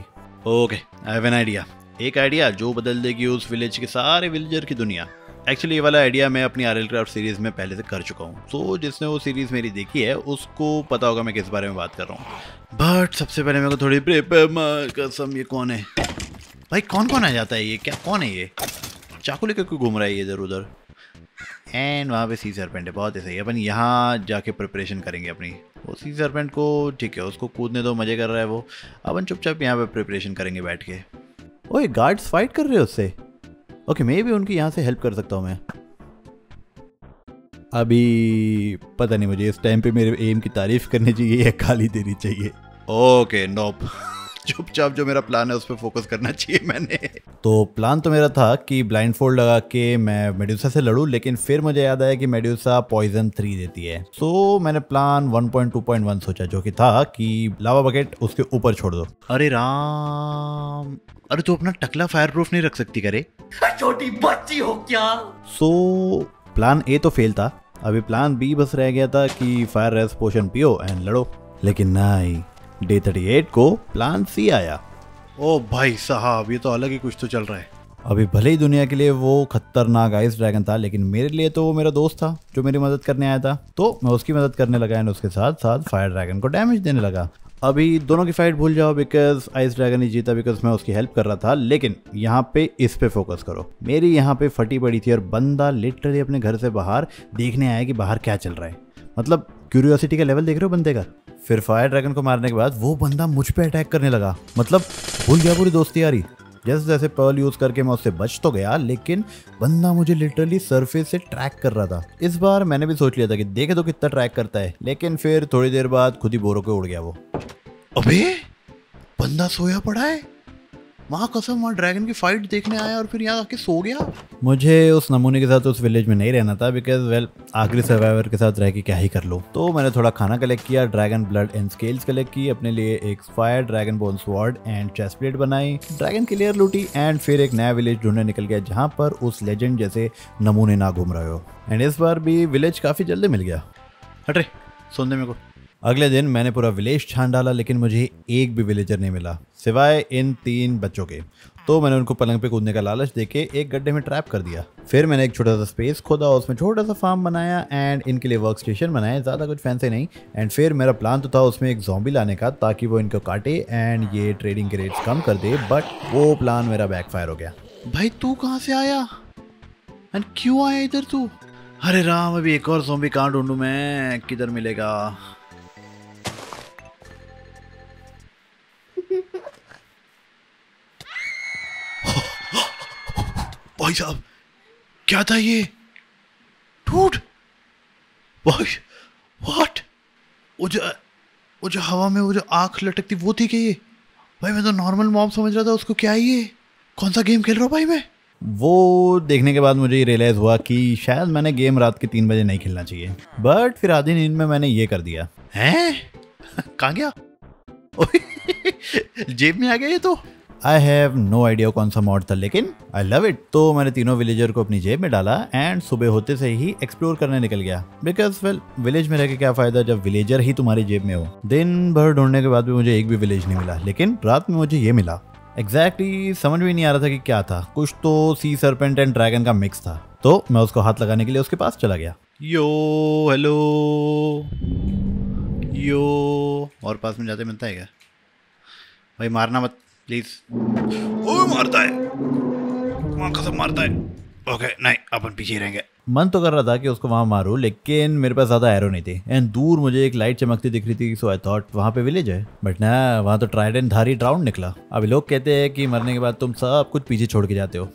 Okay I have an idea, एक आइडिया जो बदल देगी उस विलेज के सारे विलेजर की दुनिया। एक्चुअली ये वाला आइडिया मैं अपनी RLCraft सीरीज़ में पहले से कर चुका हूँ। सो जिसने वो सीरीज़ मेरी देखी है उसको पता होगा मैं किस बारे में बात कर रहा हूँ। बट सबसे पहले मेरे को थोड़ी प्रेपर। कसम ये कौन है भाई? कौन कौन आ जाता है ये? क्या कौन है ये? चाकू लेकर क्यों घूम रहा है ये इधर उधर? एंड वहाँ पे सी सरपेंट है, बहुत ही सही। अपन यहाँ जाके प्रिपरेशन करेंगे अपनी। वो सी सरपेंट को ठीक है उसको कूदने दो, मजे कर रहा है वो। अपन चुपचाप यहाँ पे प्रिपरेशन करेंगे बैठ के। ओए गार्ड्स फाइट कर रहे हो उससे? ओके मैं भी उनकी यहाँ से हेल्प कर सकता हूँ मैं। अभी पता नहीं मुझे इस टाइम पे मेरे एम की तारीफ करनी चाहिए या गाली देनी चाहिए। ओके नोप चुपचाप जो मेरा प्लान है उस पर फोकस करना चाहिए मैंने। तो प्लान तो मेरा था कि ब्लाइंड फोल्ड लगा के मैं मेडुसा से लड़ूं, लेकिन फिर मुझे याद आया कि मेडुसा पॉइजन 3 देती है। सो मैंने प्लान 1.2.1 सोचा, जो कि था कि लावा बकेट उसके ऊपर छोड़ दो। अरे राम, अरे तू अपना टकला फायरप्रूफ नहीं रख सकती करे, छोटी बच्ची हो क्या? सो प्लान ए तो फेल था। अभी प्लान बी बस रह गया था कि फायर रेस पोशन पियो एंड लड़ो, लेकिन नहीं। डे 38 को प्लान सी आया। ओ भाई साहब, ये तो अलग ही कुछ तो चल रहा है। अभी भले ही दुनिया के लिए वो खतरनाक आइस ड्रैगन था, लेकिन मेरे लिए तो वो मेरा दोस्त था जो मेरी मदद करने आया था, तो मैं उसकी मदद करने लगा एंड उसके साथ साथ फायर ड्रैगन को डैमेज देने लगा। अभी दोनों की फाइट भूल जाओ बिकॉज आइस ड्रैगन ही जीता, बिकॉज मैं उसकी हेल्प कर रहा था। लेकिन यहाँ पे इस पे फोकस करो। मेरी यहाँ पे फटी पड़ी थी और बंदा लिटरली अपने घर से बाहर देखने आया कि बाहर क्या चल रहा है। मतलब क्यूरियोसिटी का लेवल देख रहे हो बंदे का। फिर फायर ड्रैगन को मारने के बाद वो बंदा मुझ पे अटैक करने लगा। मतलब भूल गया पूरी दोस्ती यारी। जैसे जैसे पर्ल यूज करके मैं उससे बच तो गया, लेकिन बंदा मुझे लिटरली सरफेस से ट्रैक कर रहा था। इस बार मैंने भी सोच लिया था कि देखे तो कितना ट्रैक करता है, लेकिन फिर थोड़ी देर बाद खुद ही बोरों के उड़ गया वो। अबे बंदा सोया पड़ा है, माँ कसम। वहाँ ड्रैगन की फाइट देखने आया और फिर यहाँ आके सो गया। मुझे उस नमूने के साथ उस विलेज में नहीं रहना था बिकॉज वेल आखिरी सर्वाइवर के साथ रह के क्या ही कर लो। तो मैंने थोड़ा खाना कलेक्ट किया, dragon blood and scales collect की, अपने लिए एक fire dragon bone sword and chest plate बनाई, ड्रैगन की लेयर लूटी एंड फिर एक नया विलेज ढूंढने निकल गया जहाँ पर उस लेजेंड जैसे नमूने ना घूम रहे हो। एंड इस बार भी विलेज काफी जल्दी मिल गया। हटे सुनने में को। अगले दिन मैंने पूरा विलेज छान डाला, लेकिन मुझे एक भी विलेजर नहीं मिला सिवाय इन 3 बच्चों के। तो मैंने उनको पलंग पे कूदने का लालच देके एक गड्ढे में ट्रैप कर दिया। फिर मैंने एक छोटा सा स्पेस खोदा, उसमें छोटा सा फार्म बनाया एंड इनके लिए वर्क स्टेशन बनाया, ज़्यादा कुछ फैंसी नहीं। एंड फिर मेरा प्लान तो था उसमें एक जॉम्बी लाने का ताकि वो इनको काटे एंड ये ट्रेडिंग के रेट्स कम कर दे, बट वो प्लान मेरा बैकफायर हो गया। भाई तू कहाँ से आया एंड क्यों आया इधर तू? अरे राम, अभी एक और जॉम्बी कहाँ ढूंढूँ मैं, किधर मिलेगा? भाई साहब क्या था ये? टूट व्हाट? वो जो हवा में वो जो आँख लटकती वो थी क्या ये? भाई मैं तो नॉर्मल मॉब समझ रहा था उसको। क्या है ये, कौन सा गेम खेल रहा हूँ भाई मैं? वो देखने के बाद मुझे ये रियलाइज़ हुआ कि शायद मैंने गेम रात के 3 बजे नहीं खेलना चाहिए, बट फिर आधी नींद में मैंने ये कर दिया। हैं कहाँ गया? जेब में आ गया ये तो। आई हैव नो आइडिया कौन सा मॉड था, लेकिन आई लव इट। तो मैंने तीनों विलेजर को अपनी जेब में डाला एंड सुबह होते से ही एक्सप्लोर करने निकल गया बिकॉज वेल विलेज में रह के क्या फायदा जब विलेजर ही तुम्हारी जेब में हो। दिन भर ढूंढने के बाद भी मुझे एक भी विलेज नहीं मिला, लेकिन रात में मुझे ये मिला। एग्जैक्टली समझ भी नहीं आ रहा था कि क्या था, कुछ तो सी सर्पेंट एंड ड्रैगन का मिक्स था। तो मैं उसको हाथ लगाने के लिए उसके पास चला गया। यो हेलो यो, और पास में जाते मिलता है क्या? भाई मारना मत प्लीज। ओह मारता है, वहाँ कसम मारता है। ओके नहीं, अपन पीछे रहेंगे। मन तो कर रहा था कि उसको वहाँ मारूं, लेकिन मेरे पास ज़्यादा एरो नहीं थे एंड दूर मुझे एक लाइट चमकती दिख रही थी, सो आई थॉट वहाँ पे विलेज है, बट ना वहाँ तो ट्राइडेंट धारी ड्राउंड निकला। अभी लोग कहते हैं कि मरने के बाद तुम सब कुछ पीछे छोड़ के जाते हो,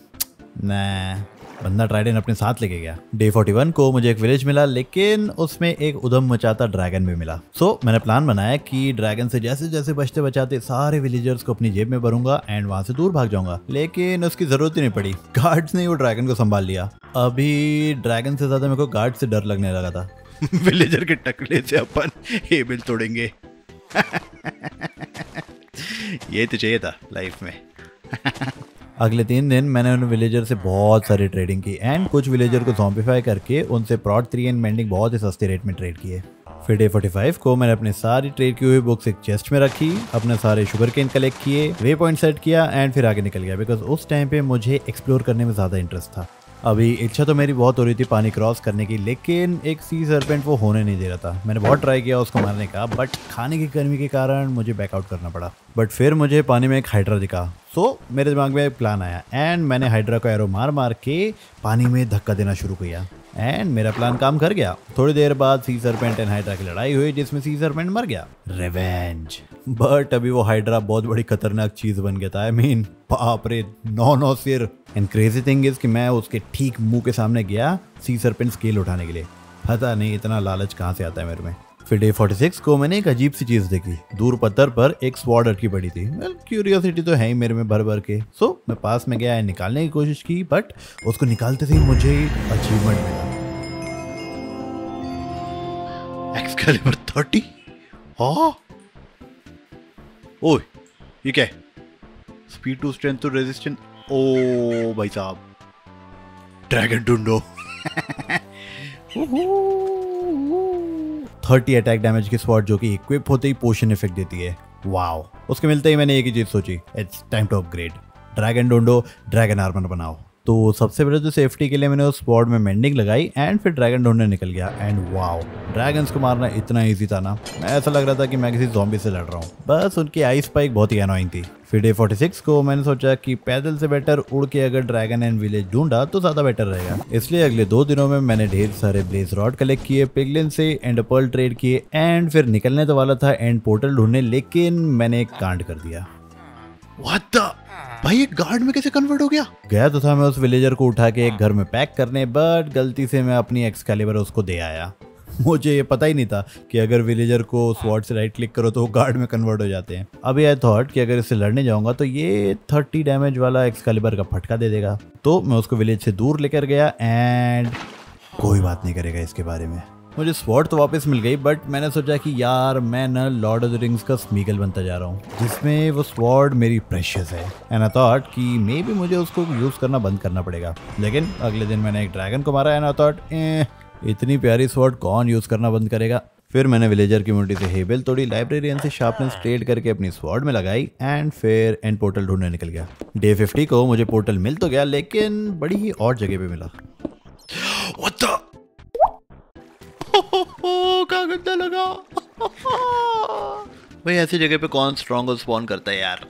न बंदा ट्राइडेंट अपने साथ लेके गया। डे 41 को मुझे एक विलेज मिला, लेकिन उसमें एक उधम मचाता ड्रैगन भी मिला। सो मैंने प्लान बनाया कि ड्रैगन से जैसे जैसे बचते बचाते सारे विलेजर्स को अपनी जेब में भरूंगा एंड वहां से दूर भाग जाऊंगा, लेकिन उसकी जरूरत ही नहीं पड़ी। गार्ड्स ने वो ड्रैगन को संभाल लिया। अभी ड्रैगन से ज्यादा मेरे को गार्ड से डर लगने लगा था। विलेजर के टकले से अपन हेबिल तोड़ेंगे। ये तो चाहिए था लाइफ में। अगले 3 दिन मैंने उन विलेजर से बहुत सारी ट्रेडिंग की एंड कुछ विलेजर को जॉम्बीफाई करके उनसे प्रॉड 3 एंड मेंडिंग बहुत ही सस्ते रेट में ट्रेड किए। फिर डे 45 को मैंने अपने सारी ट्रेड की हुई बुक्स एक चेस्ट में रखी, अपने सारे शुगर केन कलेक्ट किए, वे पॉइंट सेट किया एंड फिर आगे निकल गया बिकॉज उस टाइम पे मुझे एक्सप्लोर करने में ज़्यादा इंटरेस्ट था। अभी इच्छा तो मेरी बहुत हो रही थी पानी क्रॉस करने की, लेकिन एक सी सर्पेंट वो होने नहीं दे रहा था। मैंने बहुत ट्राई किया उसको मारने का, बट खाने की गर्मी के कारण मुझे बैकआउट करना पड़ा। बट फिर मुझे पानी में एक हाइड्रा दिखा, सो मेरे दिमाग में एक प्लान आया एंड मैंने हाइड्रा को एरो मार मार के पानी में धक्का देना शुरू किया एंड मेरा प्लान काम कर गया। थोड़ी देर बाद सी सर्पेंट एंड हाइड्रा की लड़ाई हुई जिसमें सी सर्पेंट मर गया। रिवेंज। बट अभी वो हाइड्रा बहुत बड़ी खतरनाक चीज बन गया था। आई मीन बाप रे, 9 सिर। एंड क्रेजी थिंग इज कि मैं उसके ठीक मुंह के सामने गया सी सर्पेंट स्केल उठाने के लिए। पता नहीं इतना लालच कहाँ से आता है मेरे में। फिर डे 46 को मैंने एक अजीब सी चीज देखी। दूर पत्थर पर एक स्वॉर्ड अटकी पड़ी थी। वेल क्यूरियोसिटी तो है ही मेरे में भर भर के। सो मैं पास में गया, निकालने की कोशिश की, बट उसको निकालते ही मुझे अचीवमेंट मिला। एक्सकैलिबर 30। हाँ, ओह ये क्या है? Speed two strength two resistance. Oh भाई साहब, ड्रैगन ढूंढो। 30 अटैक डैमेज की स्वॉर्ड जो कि इक्विप होते ही पोशन इफेक्ट देती है। वाओ, उसके मिलते ही मैंने एक ही चीज सोची, it's time to upgrade. Dragon ढूंढो, ड्रैगन आर्मर बनाओ। तो सबसे पहले तो सेफ्टी के लिए मैंने उस स्वॉर्ड में मेंडिंग लगाई एंड फिर ड्रैगन ढूंढने निकल गया। एंड वाओ, ड्रैगन्स को मारना इतना ईजी था ना, ऐसा लग रहा था कि मैं किसी ज़ॉम्बी से लड़ रहा हूँ। बस उनकी आइस स्पाइक बहुत ही अनोइंग थी। फिर डे 46 को मैंने सोचा कि पैदल से बेटर उड़ के अगर ड्रैगन एंड विलेज ढूंढा तो ज्यादा बेटर रहेगा। इसलिए अगले 2 दिनों में मैंने ढेर सारे ब्लेज रॉड कलेक्ट किए, पिगलिन से एंड पर्ल ट्रेड किए, एंड फिर निकलने तो वाला था एंड पोर्टल ढूंढने, लेकिन मैंने एक कांड कर दिया। What the? भाई ये गार्ड में कैसे कन्वर्ट हो गया? गया तो था मैं उस विलेजर को उठा के एक घर में पैक करने, बट गलती से मैं अपनी एक्सकैलिबर उसको दे आया। मुझे ये पता ही नहीं था कि अगर विलेजर को स्वॉर्ड से राइट क्लिक करो तो वो गार्ड में कन्वर्ट हो जाते हैं। अब यह थॉट कि अगर इससे लड़ने जाऊंगा तो ये 30 डैमेज वाला एक्सकैलिबर का फटका दे देगा, तो मैं उसको विलेज से दूर लेकर गया एंड कोई बात नहीं करेगा इसके बारे में। मुझे स्वॉर्ड तो वापस मिल गई, बट मैंने सोचा कि यार मैं ना लॉर्ड ऑफ द रिंग्स का स्मीगल बनता जा रहा हूँ, जिसमें वो स्वॉर्ड मेरी प्रेशियस है। एंड आई थॉट कि मे बी मुझे उसको यूज़ करना बंद करना पड़ेगा। लेकिन अगले दिन मैंने एक ड्रैगन को मारा एंड आई थॉट इतनी प्यारी स्वॉर्ड कौन यूज़ करना बंद करेगा। फिर मैंने विलेजर कम्युनिटी से हेबल तोड़ी, लाइब्रेरियन से शार्पनेस ट्रेड करके अपनी स्वॉर्ड में लगाई एंड फिर एंड पोर्टल ढूंढने निकल गया। डे 50 को मुझे पोर्टल मिल तो गया, लेकिन बड़ी ही और जगह पे मिला। What the? क्या गंदा लगा। भाई ऐसी जगह पे कौन स्ट्रॉन्ग स्पॉन करता है यार।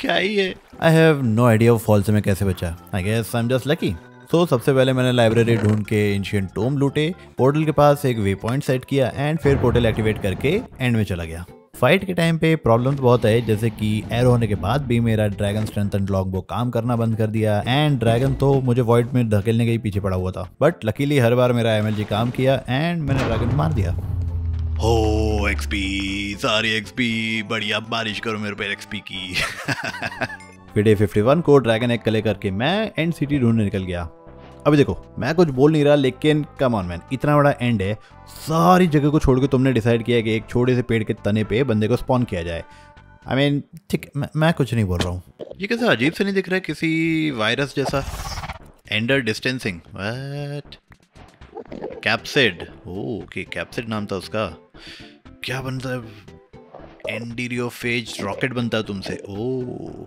क्या ही है। आई हैव नो आइडिया वो फॉल से मैं कैसे बचा। I guess I am just lucky. तो सबसे पहले मैंने लाइब्रेरी ढूंढ के एंशिएंट टोम लूटे, पोर्टल के पास एक वे पॉइंट सेट किया एंड फिर पोर्टल एक्टिवेट करके एंड में चला गया। फाइट के टाइम पे प्रॉब्लम तो बहुत है, जैसे कि एरो होने के बाद भी मेरा ड्रैगन स्ट्रेंथ एंड लॉन्ग बो काम करना बंद कर दिया एंड ड्रैगन तो मुझे वॉइड में धकेलने के ही पीछे पड़ा हुआ था। बट लकीली हर बार मेरा एमएलजी काम किया एंड मैंने ड्रैगन मार दिया। हो एक्सपी, सारी एक्सपी, बढ़िया बारिश करो मेरे पे एक्सपी की। फिर डे 51 को ड्रैगन एग कलेक्ट करके मैं एंड सिटी ढूंढने निकल गया। अभी देखो मैं कुछ बोल नहीं रहा, लेकिन कम ऑन मैन, इतना बड़ा एंड है, सारी जगह को छोड़ के तुमने डिसाइड किया कि एक छोटे से पेड़ के तने पे बंदे को स्पॉन किया जाए। आई मीन ठीक, मैं कुछ नहीं बोल रहा हूँ। ये कैसा अजीब से नहीं दिख रहा है, किसी वायरस जैसा। Ender distancing, what? Capsid, okay capsid नाम था उसका। क्या बनता है? एंडीरियोफेज रॉकेट बनता है तुमसे। ओह,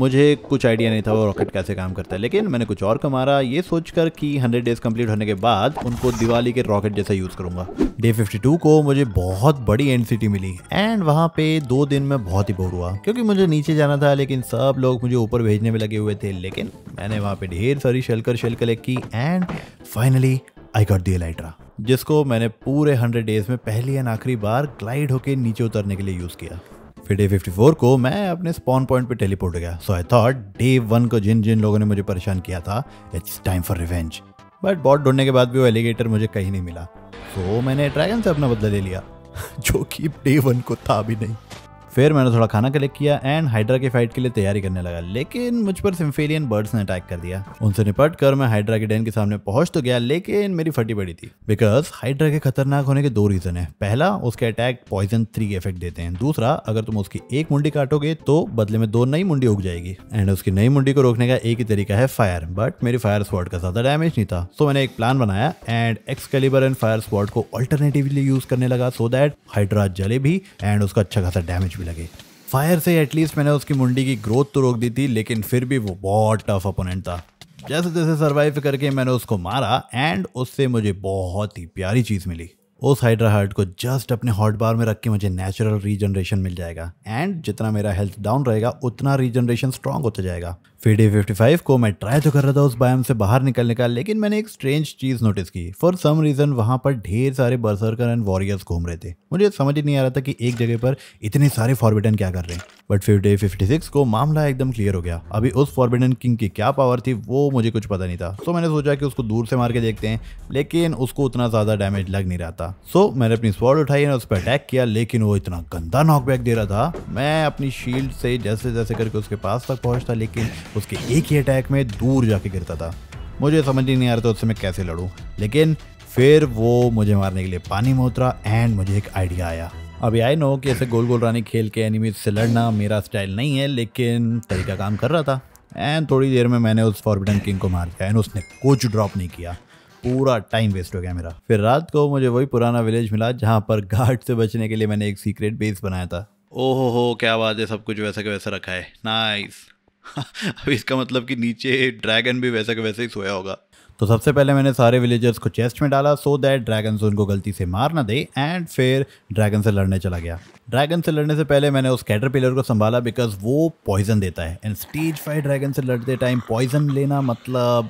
मुझे कुछ आइडिया नहीं था वो रॉकेट कैसे काम करता है, लेकिन मैंने कुछ और कमारा ये सोचकर कि 100 डेज कंप्लीट होने के बाद उनको दिवाली के रॉकेट जैसा यूज़ करूँगा। डे 52 को मुझे बहुत बड़ी एंड सिटी मिली एंड वहाँ पे 2 दिन में बहुत ही बोर हुआ, क्योंकि मुझे नीचे जाना था लेकिन सब लोग मुझे ऊपर भेजने में लगे हुए थे। लेकिन मैंने वहाँ पे ढेर सारी शेल कलेक्ट की and finally I got the एलाइट्रा, जिसको मैंने पूरे 100 डेज में पहली एंड आखिरी बार ग्लाइड होकर नीचे उतरने के लिए यूज़ किया। फिर डे 54 को मैं अपने स्पॉन पॉइंट पे टेलीपोर्ट हो गया। सो आई थॉट डे 1 को जिन जिन लोगों ने मुझे परेशान किया था, it's time for revenge. But bot ढूंढने के बाद भी वो एलिगेटर मुझे कहीं नहीं मिला, तो मैंने ड्रैगन से अपना बदला ले लिया। जो कि डे 1 को था भी नहीं। फिर मैंने थोड़ा खाना कलेक्ट किया एंड हाइड्रा की फाइट के लिए तैयारी करने लगा, लेकिन मुझ पर सिम्फेलियन बर्ड्स ने अटैक कर दिया। उनसे निपट कर मैं हाइड्रा के डैन के सामने पहुंच तो गया, लेकिन मेरी फटी पड़ी थी। बिकॉज हाइड्रा के खतरनाक होने के 2 रीजन है। पहला, उसके अटैक पॉइजन 3 इफेक्ट देते हैं। दूसरा, अगर तुम उसकी एक मुंडी काटोगे तो बदले में 2 नई मुंडी उग जाएगी एंड उसकी नई मुंडी को रोकने का एक ही तरीका है, फायर। बट मेरी फायर स्वॉर्ड का ज्यादा डैमेज नहीं था, सो मैंने एक प्लान बनाया and एक्सकैलिबर and fire sword को अल्टरनेटिवली यूज करने लगा, सो दैट हाइड्रा जले भी एंड उसका अच्छा खासा डैमेज लगे। फायर से एटलीस्ट मैंने उसकी मुंडी की ग्रोथ तो रोक दी थी, लेकिन फिर भी वो बहुत टफ अपोनेंट था। जैसे जैसे सरवाइव करके मैंने उसको मारा एंड उससे मुझे बहुत ही प्यारी चीज मिली। उस हाइड्रा हार्ट को जस्ट अपने हॉट बार में रख के मुझे नेचुरल रीजनरेशन मिल जाएगा एंड जितना मेरा हेल्थ डाउन रहेगा उतना रीजनरेशन स्ट्रांग होता जाएगा। 50-55 को मैं ट्राई तो कर रहा था उस बायोम से बाहर निकलने का, लेकिन मैंने एक स्ट्रेंज चीज़ नोटिस की। फॉर सम रीज़न वहाँ पर ढेर सारे बर्सरकर एंड वॉरियर्स घूम रहे थे। मुझे समझ ही नहीं आ रहा था कि एक जगह पर इतने सारे फॉरबिडन क्या कर रहे हैं। बट 50-56 को मामला एकदम क्लियर हो गया। अभी उस फॉरबिडन किंग की क्या पावर थी वो मुझे कुछ पता नहीं था, तो मैंने सोचा कि उसको दूर से मार के देखते हैं, लेकिन उसको उतना ज़्यादा डैमेज लग नहीं रहा था। सो मैंने अपनी स्वॉर्ड उठाई और उस पर अटैक किया, लेकिन वो इतना गंदा नॉकबैक दे रहा था। मैं अपनी शील्ड से जैसे जैसे करके उसके पास तक पहुँचता, लेकिन उसके एक ही अटैक में दूर जाके गिरता था। मुझे समझ नहीं आ रहा था उससे मैं कैसे लड़ूं, लेकिन फिर वो मुझे मारने के लिए पानी में उतरा एंड मुझे एक आइडिया आया। अभी आई नो कि ऐसे गोल गोल रानी खेल के एनिमीज से लड़ना मेरा स्टाइल नहीं है, लेकिन तरीका काम कर रहा था। एंड थोड़ी देर में मैंने उस फॉरबिडन किंग को मार दिया एंड उसने कुछ ड्रॉप नहीं किया। पूरा टाइम वेस्ट हो गया मेरा। फिर रात को मुझे वही पुराना विलेज मिला जहाँ पर गार्ड से बचने के लिए मैंने एक सीक्रेट बेस बनाया था। ओहो हो, क्या बात है, सब कुछ वैसा का वैसा रखा है, नाइस। अब इसका मतलब कि नीचे ड्रैगन भी वैसा के वैसे ही सोया होगा। तो सबसे पहले मैंने सारे विलेजर्स को चेस्ट में डाला सो दैट ड्रैगन उनको गलती से मार ना दे, एंड फिर ड्रैगन से लड़ने चला गया। ड्रैगन से लड़ने से पहले मैंने उस कैटरपिलर को संभाला बिकॉज वो पॉइजन देता है, एंड स्टेज 5 ड्रैगन से लड़ते टाइम पॉइजन लेना मतलब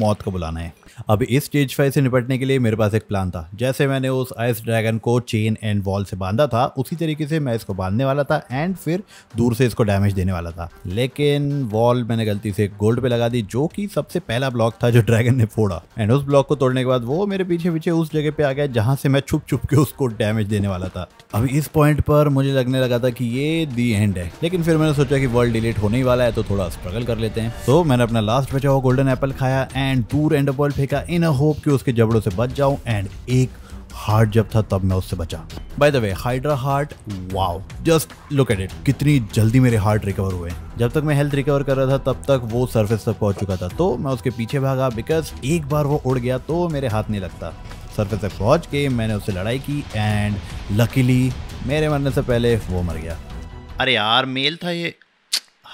मौत को बुलाना है। अब इस स्टेज 5 से निपटने के लिए मेरे पास एक प्लान था। जैसे मैंने उस आइस ड्रैगन को चेन एंड वॉल से बांधा था, उसी तरीके से मैं इसको बांधने वाला था एंड फिर दूर से इसको डैमेज देने वाला था। लेकिन वॉल मैंने गलती से गोल्ड पे लगा दी, जो कि सबसे पहला ब्लॉक था जो ड्रैगन ने फोड़ा। एंड उस ब्लॉक को तोड़ने के बाद वो मेरे पीछे पीछे उस जगह पे आ गया जहाँ से मैं छुप छुप के उसको डैमेज देने वाला था। अब इस पॉइंट पर मुझे लगने लगा था कि ये दी एंड है, लेकिन फिर मैंने सोचा कि वर्ल्ड डिलीट होने ही वाला है तो थोड़ा स्ट्रगल कर लेते हैं। तो मैंने अपना लास्ट बचा हुआ गोल्डन एप्पल खाया एंड दूर एंड वर्ल्ड फेंका इन अ होप कि उसके जबड़ों से बच जाऊं, एंड एक हार्ट जब था तब मैं उससे बचा। By the way hydra heart, wow, just look at it, कितनी जल्दी मेरे हार्ट रिकवर हुए। जब तक मैं हेल्थ रिकवर कर रहा था तब तक वो सरफेस तक पहुंच चुका था, तो मैं उसके पीछे भागा बिकॉज एक बार वो उड़ गया तो मेरे हाथ नहीं लगता। सरफेस तक पहुंच के मैंने उससे लड़ाई की एंड लकीली मेरे मरने से पहले वो मर गया। अरे यार, मेल था ये,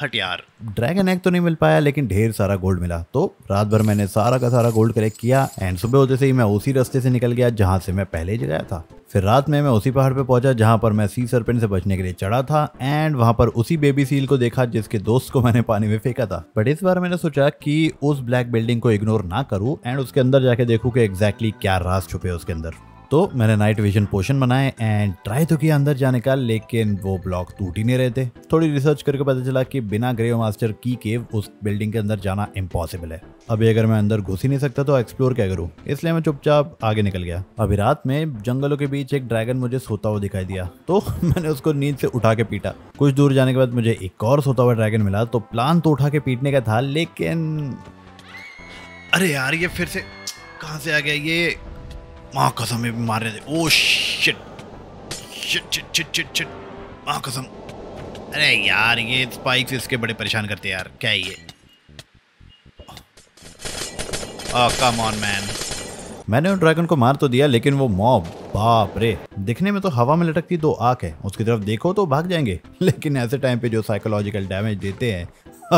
हट यार। ड्रैगन एग तो नहीं मिल पाया लेकिन ढेर सारा गोल्ड मिला, तो रात भर मैंने सारा का सारा गोल्ड कलेक्ट किया एंड सुबह होते से ही मैं उसी रास्ते से निकल गया जहाँ से मैं पहले ही गया था। फिर रात में मैं उसी पहाड़ पे पहुंचा जहाँ पर मैं सी सर्पेंट से बचने के लिए चढ़ा था, एंड वहाँ पर उसी बेबी सील को देखा जिसके दोस्त को मैंने पानी में फेंका था। बट इस बार मैंने सोचा कि उस ब्लैक बिल्डिंग को इग्नोर ना करूँ एंड उसके अंदर जाके देखूँ कि एग्जैक्टली क्या राज छुपे उसके अंदर। तो मैंने नाइट विजन पोशन बनाए एंड ट्राई तो किया अंदर जाने का, लेकिन वो ब्लॉक टूट ही नहीं रहे थे। थोड़ी रिसर्च करके पता चला कि बिना ग्रेव मास्टर की केव उस बिल्डिंग के अंदर जाना इम्पॉसिबल है। अभी अगर मैं अंदर घुस ही नहीं सकता तो एक्सप्लोर क्या करूँ, इसलिए मैं चुपचाप आगे निकल गया। अभी रात में जंगलों के बीच एक ड्रैगन मुझे सोता हुआ दिखाई दिया, तो मैंने उसको नींद से उठा के पीटा। कुछ दूर जाने के बाद मुझे एक और सोता हुआ ड्रैगन मिला, तो प्लान तो उठा के पीटने का था, लेकिन अरे यार ये फिर से कहाँ से आ गया, ये माँ कसम ये मार रहे थे। Oh shit shit shit shit shit shit, माँ कसम। अरे यार ये स्पाइक्स इसके बड़े परेशान करते हैं यार, क्या है ये, कम ऑन मैन। मैंने उन ड्रैगन को मार तो दिया, लेकिन वो मॉब, बाप रे, दिखने में तो हवा में लटकती 2 आँख है, उसकी तरफ देखो तो भाग जाएंगे, लेकिन ऐसे टाइम पे जो साइकोलॉजिकल डैमेज देते हैं,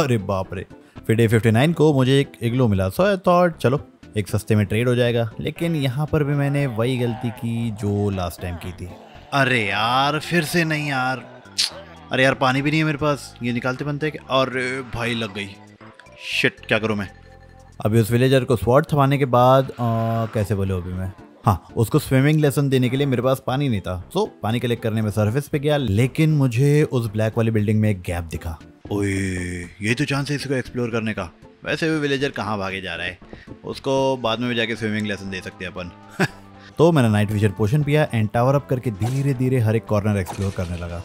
अरे बाप रे। फिर डे 59 को मुझे एक इग्लो मिला, सो आई थॉट चलो एक सस्ते में ट्रेड हो जाएगा, लेकिन यहाँ पर भी मैंने वही गलती की जो लास्ट टाइम की थी। अरे यार फिर से नहीं यार, अरे यार पानी भी नहीं है मेरे पास, ये निकालते बनते हैं। और भाई लग गई, शिट क्या करूँ मैं। अभी उस विलेजर को स्वॉर्ड थमाने के बाद कैसे बोलो अभी मैं, हाँ, उसको स्विमिंग लेसन देने के लिए मेरे पास पानी नहीं था, सो पानी कलेक्ट करने में सरफेस पे गया, लेकिन मुझे उस ब्लैक वाली बिल्डिंग में एक गैप दिखा। ओए ये तो चांस है इसको एक्सप्लोर करने का। वैसे भी विलेजर कहाँ भागे जा रहा है, उसको बाद में भी जाके स्विमिंग लेसन दे सकते हैं अपन। तो मैंने नाइट विजन पोशन पिया एंड टावर अप करके धीरे धीरे हर एक कॉर्नर एक्सप्लोर करने लगा।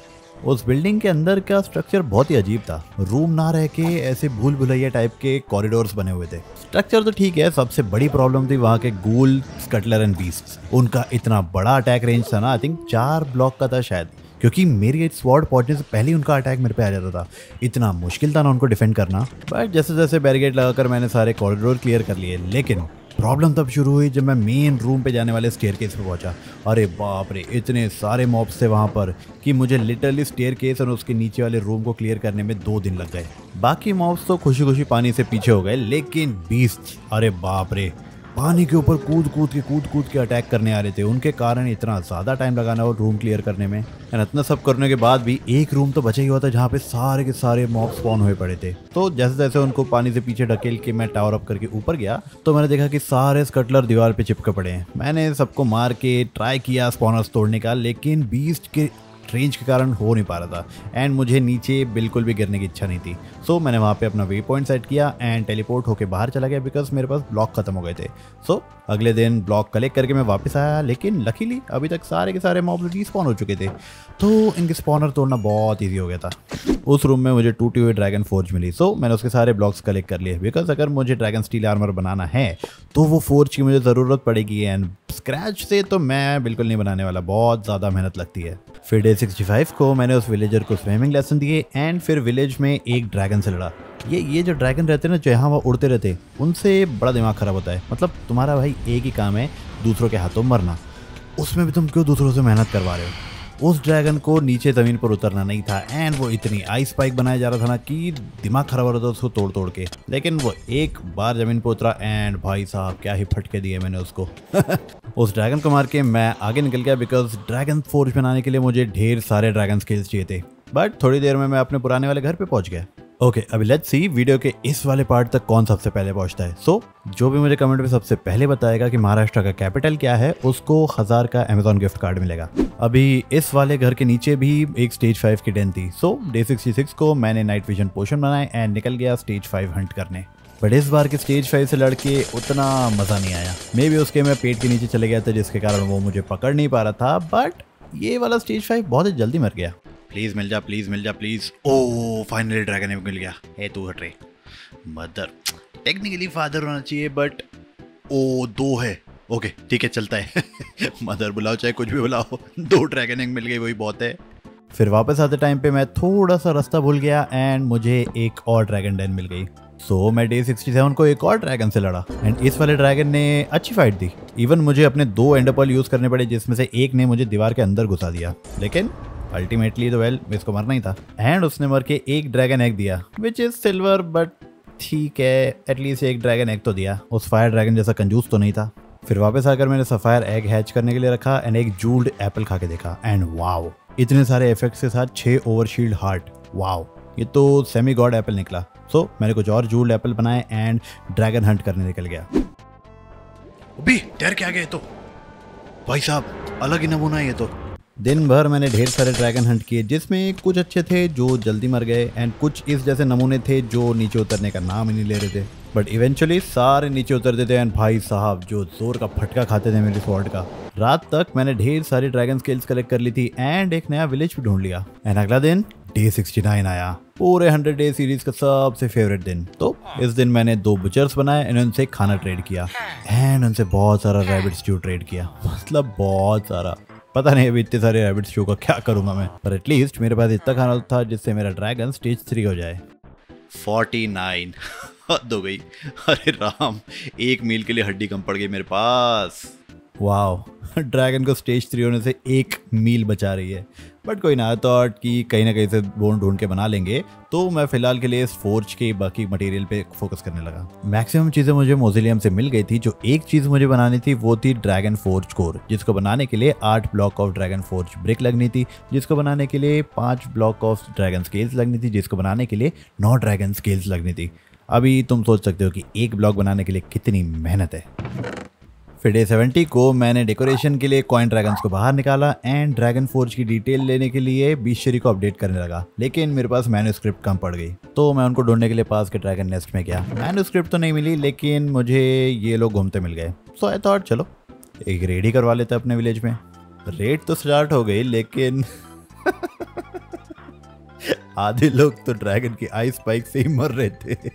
उस बिल्डिंग के अंदर का स्ट्रक्चर बहुत ही अजीब था, रूम ना रह के ऐसे भूल भुलैया टाइप के कॉरिडोर्स बने हुए थे। स्ट्रक्चर तो ठीक है, सबसे बड़ी प्रॉब्लम थी वहाँ के गूल, स्कटलर एंड बीस्ट्स। उनका इतना बड़ा अटैक रेंज था ना, आई थिंक 4 ब्लॉक का था शायद, क्योंकि मेरी स्वॉर्ड पहुंचने से पहले ही उनका अटैक मेरे पे आ जाता था। इतना मुश्किल था ना उनको डिफेंड करना। बट जैसे जैसे बैरिकेड लगाकर मैंने सारे कॉरिडोर क्लियर कर लिए, लेकिन प्रॉब्लम तब शुरू हुई जब मैं मेन रूम पे जाने वाले स्टेयरकेस पे पहुंचा। अरे बाप रे, इतने सारे मॉब्स थे वहाँ पर कि मुझे लिटरली स्टेयरकेस और उसके नीचे वाले रूम को क्लियर करने में 2 दिन लग गए। बाकी मॉब्स तो खुशी खुशी पानी से पीछे हो गए, लेकिन बीस्ट, अरे बाप रे, पानी के ऊपर कूद के अटैक करने आ रहे थे। उनके कारण इतना ज़्यादा टाइम लगाना और रूम क्लियर करने में, एंड इतना सब करने के बाद भी एक रूम तो बचा ही हुआ था जहाँ पे सारे के सारे मॉब स्पॉन हुए पड़े थे। तो जैसे जैसे उनको पानी से पीछे ढकेल के मैं टावर अप करके ऊपर गया तो मैंने देखा कि सारे स्कटलर दीवार पे चिपके पड़े हैं। मैंने सबको मार के ट्राई किया स्पॉनर्स तोड़ने का, लेकिन बीस्ट के रेंज के कारण हो नहीं पा रहा था एंड मुझे नीचे बिल्कुल भी गिरने की इच्छा नहीं थी। सो मैंने वहाँ पे अपना वे पॉइंट सेट किया एंड टेलीपोर्ट होके बाहर चला गया बिकॉज मेरे पास ब्लॉक खत्म हो गए थे। सो अगले दिन ब्लॉक कलेक्ट करके मैं वापस आया, लेकिन लकीली अभी तक सारे के सारे मॉब्स रिस्पॉन हो चुके थे तो इनके स्पॉनर तोड़ना बहुत ईजी हो गया था। उस रूम में मुझे टूटी हुई ड्रैगन फोर्ज मिली, सो मैंने उसके सारे ब्लॉक्स कलेक्ट कर लिए बिकॉज अगर मुझे ड्रैगन स्टील आर्मर बनाना है तो वो फोर्ज की मुझे ज़रूरत पड़ेगी एंड स्क्रैच से तो मैं बिल्कुल नहीं बनाने वाला, बहुत ज़्यादा मेहनत लगती है। फिर डे 65 को मैंने उस विलेजर को स्विमिंग लेसन दिए एंड फिर विलेज में एक ड्रैगन से लड़ा। ये जो ड्रैगन रहते हैं ना, जो यहाँ वहाँ उड़ते रहते, उनसे बड़ा दिमाग ख़राब होता है। मतलब तुम्हारा भाई एक ही काम है, दूसरों के हाथों मरना, उसमें भी तुम क्यों दूसरों से मेहनत करवा रहे हो। उस ड्रैगन को नीचे ज़मीन पर उतरना नहीं था एंड वो इतनी आइस स्पाइक बनाया जा रहा था ना कि दिमाग ख़राब हो रहा था उसको तोड़ तोड़ के, लेकिन वो एक बार ज़मीन पर उतरा एंड भाई साहब क्या ही फटके दिए मैंने उसको। उस ड्रैगन को मार के मैं आगे निकल गया बिकॉज ड्रैगन फोर्ज बनाने के लिए मुझे ढेर सारे ड्रैगन स्किल्स चाहिए थे। बट थोड़ी देर में मैं अपने पुराने वाले घर पर पहुँच गया। ओके, अभी लेट्स सी वीडियो के इस वाले पार्ट तक कौन सबसे पहले पहुंचता है। सो जो भी मुझे कमेंट में सबसे पहले बताएगा कि महाराष्ट्र का कैपिटल क्या है उसको 1000 का अमेजॉन गिफ्ट कार्ड मिलेगा। अभी इस वाले घर के नीचे भी एक स्टेज 5 की डेन थी। सो डे 66 को मैंने नाइट विजन पोशन बनाए एंड निकल गया स्टेज 5 हंट करने। बट इस बार के स्टेज 5 से लड़के उतना मज़ा नहीं आया। मे बी उसके मैं पेट के नीचे चले गया था जिसके कारण वो मुझे पकड़ नहीं पा रहा था, बट ये वाला स्टेज 5 बहुत ही जल्दी मर गया। प्लीज़ मिल जा, प्लीज़ मिल जा, प्लीज़। ओ फाइनली ड्रैगन ने मिल गया। ए तू हट रे मदर, टेक्निकली फादर होना चाहिए बट ओ दो है। ओके ठीक है चलता है। मदर बुलाओ चाहे कुछ भी बुलाओ, दो ड्रैगन एग मिल गई वही बहुत है। फिर वापस आते टाइम पे मैं थोड़ा सा रास्ता भूल गया एंड मुझे एक और ड्रैगन डेन मिल गई। सो मैं डे 67 को एक और ड्रैगन से लड़ा एंड इस वाले ड्रैगन ने अच्छी फाइट दी। इवन मुझे अपने 2 एंडरपॉल यूज़ करने पड़े जिसमें से एक ने मुझे दीवार के अंदर घुसा दिया, लेकिन अल्टीमेटली तो वेल इसको मरना ही था एंड उसने मर के एक ड्रैगन एग दिया विच इज़ सिल्वर, बट ठीक है एटलीस्ट एक ड्रैगन एग तो दिया। उस फायर ड्रैगन जैसा कंजूस तो नहीं था। फिर वापस आकर मैंने सफायर एग हैच करने के लिए रखा एंड एक जूल्ड एप्पल खा के देखा एंड वाओ इतने सारे इफेक्ट्स के साथ 6 ओवरशील्ड हार्ट, वाओ ये तो सेमी गॉड एप्पल निकला। सो मैंने कुछ और जूल्ड एप्पल बनाए एंड ड्रैगन हंट करने निकल गया। अभी डर के आ गए तो भाई साहब अलग ही नमूना है ये तो। दिन भर मैंने ढेर सारे ड्रैगन हंट किए जिसमें कुछ अच्छे थे जो जल्दी मर गए एंड कुछ इस जैसे नमूने थे जो नीचे उतरने का नाम ही नहीं ले रहे थे, बट इवेंचुअली सारे नीचे उतरते थे एंड भाई साहब जो जोर का फटका खाते थे मेरे स्वॉर्ड का। रात तक मैंने ढेर सारी ड्रैगन स्किल्स कलेक्ट कर ली थी एंड एक नया विलेज भी ढूंढ लिया एंड अगला दिन डे 69 आया, पूरे 100 डे सीरीज का सबसे फेवरेट दिन। तो इस दिन मैंने 2 बुचर्स बनाए एंड उनसे खाना ट्रेड किया एंड उनसे बहुत सारा रैबिट स्ट्यू ट्रेड किया, मतलब बहुत सारा। पता नहीं अभी इतने सारे रैबिट शो का क्या करूंगा मैं, पर एटलीस्ट मेरे पास इतना खाना था जिससे मेरा ड्रैगन स्टेज 3 हो जाए। 49 हद हो गई, अरे राम एक मील के लिए हड्डी कम पड़ गई मेरे पास। वाह ड्रैगन को स्टेज 3 होने से 1 मील बचा रही है, बट कोई ना, थॉट कि कहीं ना कहीं से बोन ढूंढ के बना लेंगे। तो मैं फिलहाल के लिए इस फोर्ज के बाकी मटेरियल पे फोकस करने लगा। मैक्सिमम चीज़ें मुझे मोजिलियम से मिल गई थी। जो एक चीज़ मुझे बनानी थी वो थी ड्रैगन फोर्ज कोर, जिसको बनाने के लिए 8 block of dragon forge brick लगनी थी, जिसको बनाने के लिए 5 ब्लॉक ऑफ ड्रैगन स्केल्स लगनी थी, जिसको बनाने के लिए 9 ड्रैगन स्केल्स लगनी थी। अभी तुम सोच सकते हो कि एक ब्लॉक बनाने के लिए कितनी मेहनत है। फिर डे 70 को मैंने डेकोरेशन के लिए कॉइन ड्रैगन्स को बाहर निकाला एंड ड्रैगन फोर्ज की डिटेल लेने के लिए बीशरी को अपडेट करने लगा, लेकिन मेरे पास मैन्यूस्क्रिप्ट कम पड़ गई। तो मैं उनको ढूंढने के लिए पास के ड्रैगन नेस्ट में गया, मैन्यूस्क्रिप्ट तो नहीं मिली लेकिन मुझे ये लोग घूमते मिल गए। सो आई थॉट चलो एक रेड ही करवा लेते अपने विलेज में। रेड तो स्टार्ट हो गई लेकिन आधे लोग तो ड्रैगन की आइस स्पाइक से ही मर रहे थे।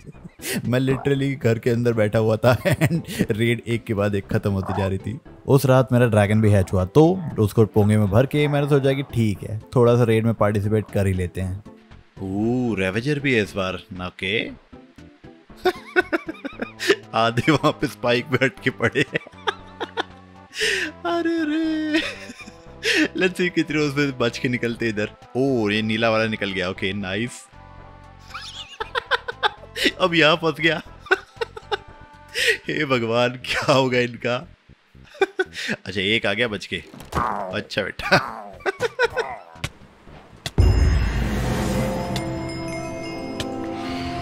मैं लिटरली घर के अंदर बैठा हुआ था एंड रेड एक के बाद एक खत्म होती जा रही थी। उस रात मेरा ड्रैगन भी हैच हुआ तो उसको पोंगे में भर के मैंने सोचा कि ठीक है थोड़ा सा रेड में पार्टिसिपेट कर ही लेते हैं। ओह रेवेजर भी है इस बार ना के। आधे वहां पे स्पाइक पे अटके पड़े। अरे रे लेट्स सी कितने उसमें बच के निकलते इधर। ओह ये नीला वाला निकल गया, ओके नाइस। अब यहाँ फंस गया। हे भगवान क्या होगा इनका। अच्छा एक आ गया बच के, अच्छा बेटा।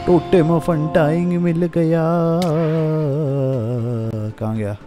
टोटेम ऑफ अनटाइंग मिल गया। कहाँ गया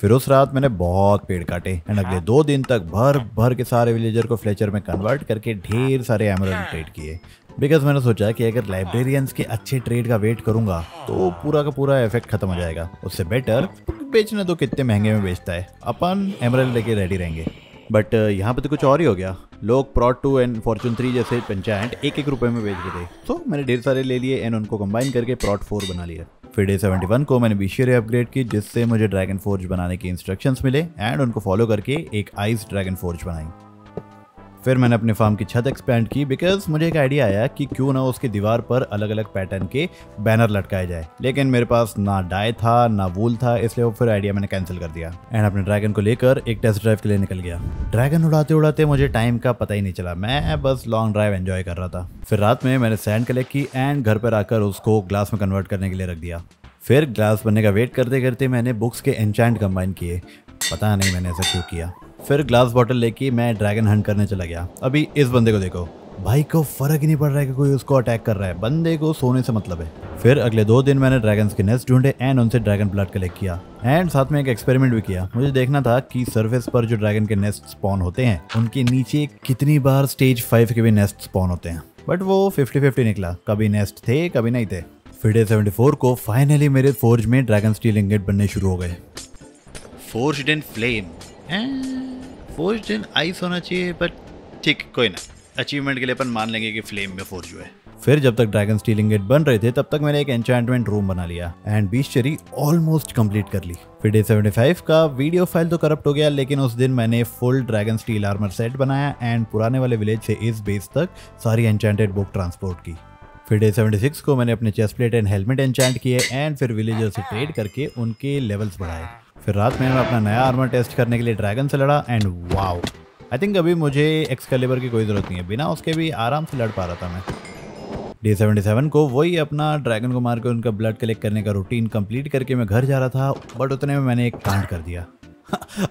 फिर? उस रात मैंने बहुत पेड़ काटे एंड अगले 2 दिन तक भर भर के सारे विलेजर को फ्लेचर में कन्वर्ट करके ढेर सारे एमराल्ड ट्रेड किए, बिकॉज मैंने सोचा कि अगर लाइब्रेरियंस के अच्छे ट्रेड का वेट करूंगा तो पूरा का पूरा इफेक्ट खत्म हो जाएगा। उससे बेटर बेचने तो कितने महंगे में बेचता है, अपन एमराल्ड लेके रेडी रहेंगे। बट यहाँ पे तो कुछ और ही हो गया। लोग प्रॉट 2 एंड फॉर्चून 3 जैसे पंचायत 1-1 रुपए में बेच रहे थे, तो मैंने ढेर सारे ले लिए एंड उनको कंबाइन करके प्रॉट 4 बना लिया। फिर डे 71 को मैंने बीशियर अपग्रेड की, जिससे मुझे ड्रैगन फोर्ज बनाने के इंस्ट्रक्शंस मिले एंड उनको फॉलो करके एक आइस ड्रैगन फोर्ज बनाई। फिर मैंने अपने फार्म की छत एक्सपेंड की, बिकॉज मुझे एक आइडिया आया कि क्यों ना उसकी दीवार पर अलग अलग पैटर्न के बैनर लटकाए जाए, लेकिन मेरे पास ना डाई था ना वूल था, इसलिए वो फिर आइडिया मैंने कैंसिल कर दिया एंड अपने ड्रैगन को लेकर एक टेस्ट ड्राइव के लिए निकल गया। ड्रैगन उड़ाते उड़ाते मुझे टाइम का पता ही नहीं चला, मैं बस लॉन्ग ड्राइव एंजॉय कर रहा था। फिर रात में मैंने सैंड कलेक्ट की एंड घर पर आकर उसको ग्लास में कन्वर्ट करने के लिए रख दिया। फिर ग्लास बनने का वेट करते करते मैंने बुक्स के एन्चेंट कंबाइन किए, पता नहीं मैंने ऐसा क्यों किया। फिर ग्लास बॉटल लेके मैं ड्रैगन हंट करने चला गया। अभी इस बंदे को देखो, भाई को फर्क ही नहीं पड़ रहा है कि कोई उसको अटैक कर रहा है, बंदे को सोने से मतलब है। फिर अगले 2 दिन मैंने ड्रैगन्स के नेस्ट ढूंढे एंड उनसे ड्रैगन ब्लड कलेक्ट किया एंड साथ में एक एक्सपेरिमेंट भी किया। मुझे देखना था कि सर्फेस पर जो ड्रैगन के नेस्ट स्पॉन होते हैं उनके नीचे कितनी बार स्टेज 5 के भी नेस्ट स्पॉन होते हैं, बट वो 50-50 निकला, कभी नेस्ट थे कभी नहीं थे। फिर डे 74 को फाइनली मेरे फोर्ज में ड्रैगन स्टील इंगेट बनने शुरू हो गए। Forged in flame forged in ice होना चाहिए, बट ठीक कोई ना, अचीवमेंट के लिए अपन मान लेंगे कि फ्लेम में फोर्ज हुआ है। फिर जब तक ड्रैगन स्टील इंगेट बन रहे थे तब तक मैंने एक एन्चेंटमेंट रूम बना लिया एंड बीस्चरी ऑलमोस्ट कंप्लीट कर ली। फिर डे 75 का वीडियो फाइल तो करप्ट हो गया, लेकिन उस दिन मैंने full dragon steel armour set बनाया एंड पुराने वाले विलेज से इस बेस तक सारी एन्चेंटेड बुक ट्रांसपोर्ट की। फिर डे 76 को मैंने अपने chest plate and helmet enchant किए एंड फिर विलेजर से ट्रेड करके उनके लेवल्स बढ़ाए। फिर रात में मैं अपना नया आर्मर टेस्ट करने के लिए ड्रैगन से लड़ा एंड वाओ, आई थिंक अभी मुझे एक्सकैलिबर की कोई ज़रूरत नहीं है, बिना उसके भी आराम से लड़ पा रहा था मैं। डे 77 को वही अपना ड्रैगन को मार के उनका ब्लड कलेक्ट करने का रूटीन कंप्लीट करके मैं घर जा रहा था, बट उतने में मैंने एक कांड कर दिया।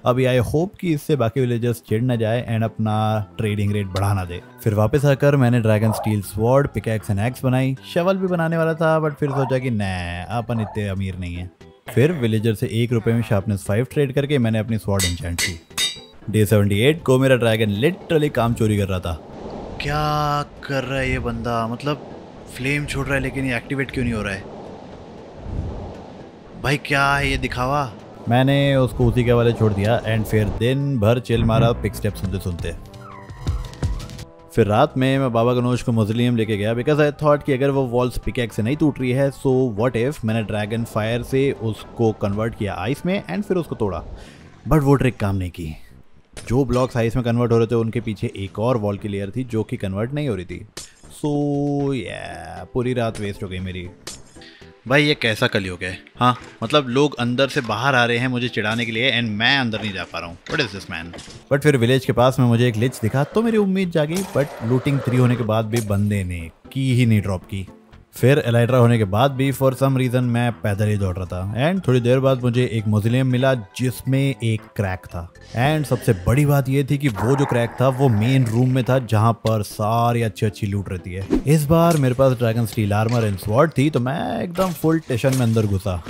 अभी आई होप कि इससे बाकी विलेजर्स चिढ़ ना जाए एंड अपना ट्रेडिंग रेट बढ़ा ना दे। फिर वापस आकर मैंने dragon steel sword, pickaxe and axe बनाई। शवल भी बनाने वाला था बट फिर सोचा कि नहीं, अपन इतने अमीर नहीं है। फिर विलेजर से 1 रुपए में शार्पनेस 5 ट्रेड करके मैंने अपनी स्वॉर्ड एन्चेंट की। डे 78 को मेरा ड्रैगन लिटरली काम चोरी कर रहा था। क्या कर रहा है ये बंदा, मतलब फ्लेम छोड़ रहा है लेकिन ये एक्टिवेट क्यों नहीं हो रहा है? भाई क्या है ये दिखावा? मैंने उसको उसी के हवाले छोड़ दिया एंड फिर दिन भर चिल मारा पिकस्टेप सुनते सुनते। फिर रात में मैं बाबा गणोश को मौजूलियम लेके गया, बिकॉज आई थॉट कि अगर वो वॉल्स पिकैक्स से नहीं टूट रही है सो व्हाट इफ मैंने ड्रैगन फायर से उसको कन्वर्ट किया आइस में एंड फिर उसको तोड़ा, बट वो ट्रिक काम नहीं की। जो ब्लॉक्स आइस में कन्वर्ट हो रहे थे उनके पीछे एक और वॉल की लेयर थी जो कि कन्वर्ट नहीं हो रही थी। सो पूरी रात वेस्ट हो गई मेरी। भाई ये कैसा कलयुग है। हाँ मतलब लोग अंदर से बाहर आ रहे हैं मुझे चिढ़ाने के लिए एंड मैं अंदर नहीं जा पा रहा हूँ। What is this man. But फिर विलेज के पास में मुझे एक लिच दिखा तो मेरी उम्मीद जागी, बट लूटिंग 3 होने के बाद भी बंदे ने की ही नहीं ड्रॉप की। फिर एलाइड्रा होने के बाद भी फॉर सम रीज़न मैं पैदल ही दौड़ रहा था एंड थोड़ी देर बाद मुझे एक मौजूलियम मिला जिसमें एक क्रैक था एंड सबसे बड़ी बात यह थी कि वो जो क्रैक था वो मेन रूम में था जहाँ पर सारी अच्छी अच्छी लूट रहती है। इस बार मेरे पास dragon steel armour and sword थी तो मैं एकदम फुल टेंशन में अंदर घुसा।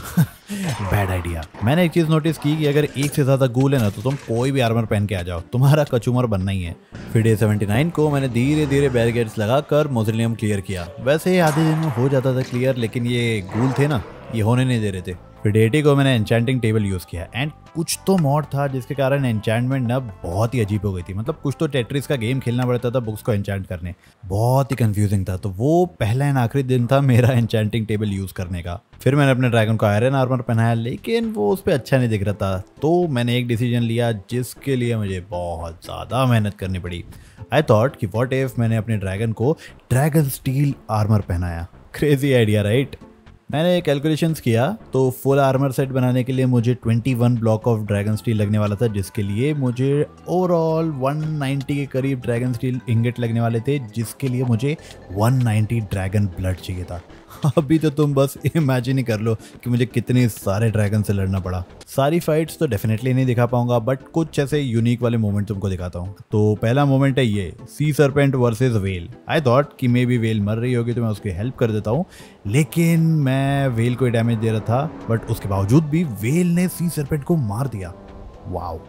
Bad idea. मैंने एक चीज़ नोटिस की कि अगर एक से ज़्यादा गोल है ना तो तुम कोई भी आर्मर पहन के आ जाओ, तुम्हारा कचूमर बनना ही है। फिर डे 79 को मैंने धीरे धीरे बैरिकेड्स लगाकर मौजूलियम क्लियर किया। वैसे ही आधे दिन में हो जाता था क्लियर, लेकिन ये गोल थे ना ये होने नहीं दे रहे थे। फिर 80 को मैंने एन्चेंटिंग टेबल यूज़ किया एंड कुछ तो मॉड था जिसके कारण एन्चेंटमेंट ना बहुत ही अजीब हो गई थी। मतलब कुछ तो टेट्रिस का गेम खेलना पड़ता था बुक्स को एन्चेंट करने, बहुत ही कंफ्यूजिंग था। तो वो पहला एंड आखिरी दिन था मेरा एन्चेंटिंग टेबल यूज़ करने का। फिर मैंने अपने ड्रैगन को आयरन आर्मर पहनाया, लेकिन वो उस पर अच्छा नहीं दिख रहा था, तो मैंने एक डिसीजन लिया जिसके लिए मुझे बहुत ज़्यादा मेहनत करनी पड़ी। आई थॉट कि व्हाट इफ मैंने अपने ड्रैगन को ड्रैगन स्टील आर्मर पहनाया। Crazy idea right. मैंने कैलकुलेशंस किया तो फुल आर्मर सेट बनाने के लिए मुझे 21 ब्लॉक ऑफ ड्रैगन स्टील लगने वाला था, जिसके लिए मुझे ओवरऑल 190 के करीब ड्रैगन स्टील इंगेट लगने वाले थे, जिसके लिए मुझे 190 ड्रैगन ब्लड चाहिए था। अभी तो तुम बस इमेजिन ही कर लो कि मुझे कितने सारे ड्रैगन से लड़ना पड़ा। सारी फाइट्स तो डेफिनेटली नहीं दिखा पाऊंगा, बट कुछ ऐसे यूनिक वाले मोमेंट तुमको दिखाता हूँ। तो पहला मोमेंट है ये, sea serpent versus whale. I thought कि मे बी वेल मर रही होगी तो मैं उसकी हेल्प कर देता हूँ, लेकिन मैं वेल को डैमेज दे रहा था, बट उसके बावजूद भी वेल ने सी सर्पेंट को मार दिया। वाओ,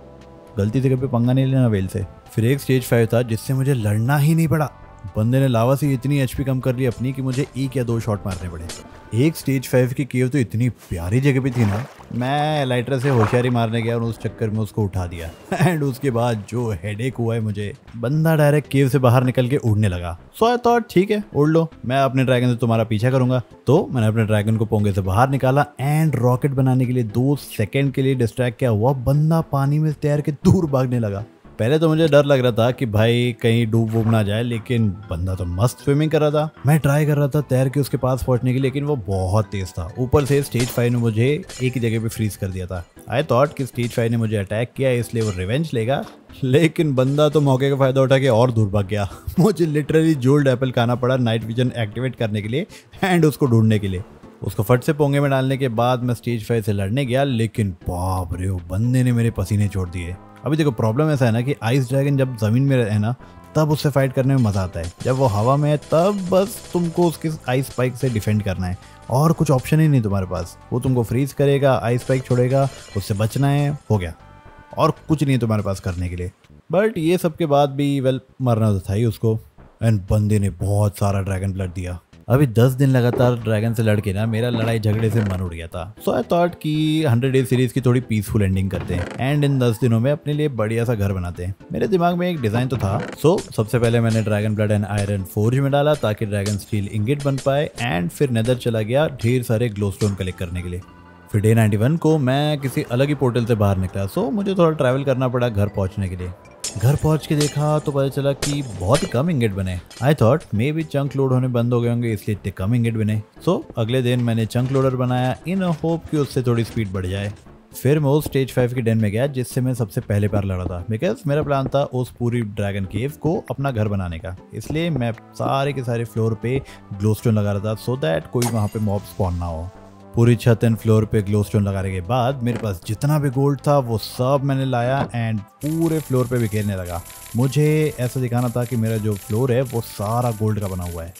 गलती से कभी पंगा नहीं लेना वेल से। फिर एक स्टेज 5 था जिससे मुझे लड़ना ही नहीं पड़ा। बंदे ने लावा से इतनी एचपी कम कर ली अपनी कि मुझे एक या दो शॉट मारने पड़े। एक स्टेज 5 की केव तो इतनी प्यारी जगह पे थी ना, मैं लाइटर से होशियारी मारने गया और उस चक्कर में उसको उठा दिया। एंड उसके बाद जो हेडेक हुआ है मुझे, बंदा डायरेक्ट केव से बाहर निकल के उड़ने लगा। सो आई थॉट ठीक है उड़ लो, मैं अपने ड्रैगन से तुम्हारा पीछा करूंगा। तो मैंने अपने ड्रैगन को पोंगे से बाहर निकाला एंड रॉकेट बनाने के लिए 2 सेकेंड के लिए डिस्ट्रैक्ट किया हुआ बंदा पानी में तैर के दूर भागने लगा। पहले तो मुझे डर लग रहा था कि भाई कहीं डूब वूब ना जाए, लेकिन बंदा तो मस्त स्विमिंग कर रहा था। मैं ट्राई कर रहा था तैर के उसके पास पहुंचने की, लेकिन वो बहुत तेज था। ऊपर से स्टेज 5 ने मुझे एक ही जगह पे फ्रीज कर दिया था। आई थॉट कि स्टेज 5 ने मुझे अटैक किया इसलिए वो रिवेंज लेगा, लेकिन बंदा तो मौके का फायदा उठा के और दूर भाग गया। मुझे लिटरली जोल्ड एप्पल खाना पड़ा नाइट विजन एक्टिवेट करने के लिए एंड उसको ढूंढने के लिए। उसको फट से पोंगे में डालने के बाद मैं स्टेज 5 से लड़ने गया, लेकिन बाप रे बंदे ने मेरे पसीने छोड़ दिए। अभी देखो प्रॉब्लम ऐसा है ना कि आइस ड्रैगन जब ज़मीन में है ना तब उससे फाइट करने में मज़ा आता है, जब वो हवा में है तब बस तुमको उसके आइस स्पाइक से डिफेंड करना है और कुछ ऑप्शन ही नहीं तुम्हारे पास। वो तुमको फ्रीज करेगा, आइस स्पाइक छोड़ेगा, उससे बचना है, हो गया, और कुछ नहीं है तुम्हारे पास करने के लिए। बट ये सब के बाद भी वेल मरना तो था ही उसको। एंड बंदे ने बहुत सारा ड्रैगन ब्लड दिया। अभी 10 दिन लगातार ड्रैगन से लड़के ना मेरा लड़ाई झगड़े से मन उड़ गया था। सो आई थॉट कि 100 डेज सीरीज की थोड़ी पीसफुल एंडिंग करते हैं एंड इन 10 दिनों में अपने लिए बढ़िया सा घर बनाते हैं। मेरे दिमाग में एक डिजाइन तो था। सो सबसे पहले मैंने dragon blood and iron forge में डाला ताकि ड्रैगन स्टील इंगिट बन पाए, एंड फिर नेदर चला गया ढेर सारे ग्लोस्टोन कलेक्ट करने के लिए। फिर डे 91 को मैं किसी अलग ही पोर्टल से बाहर निकला, सो मुझे थोड़ा ट्रैवल करना पड़ा घर पहुँचने के लिए। घर पहुंच के देखा तो पता चला कि बहुत कम इंगेट बने। आई थॉट मे भी चंक लोड होने बंद हो गए होंगे इसलिए इतने कम इंगेट बने। सो अगले दिन मैंने चंक लोडर बनाया इन होप कि उससे थोड़ी स्पीड बढ़ जाए। फिर मैं उस स्टेज 5 के डेन में गया जिससे मैं सबसे पहले बार लड़ा था, बिकॉज मेरा प्लान था उस पूरी ड्रैगन केव को अपना घर बनाने का। इसलिए मैं सारे के सारे फ्लोर पे ग्लोस्टोन लगा रहा था सो दैट कोई वहाँ पे मॉब स्पॉन ना हो। पूरी छत एंड फ्लोर पे ग्लोस्टोन लगाने के बाद मेरे पास जितना भी गोल्ड था वो सब मैंने लाया एंड पूरे फ्लोर पे बिखेरने लगा। मुझे ऐसा दिखाना था कि मेरा जो फ्लोर है वो सारा गोल्ड का बना हुआ है।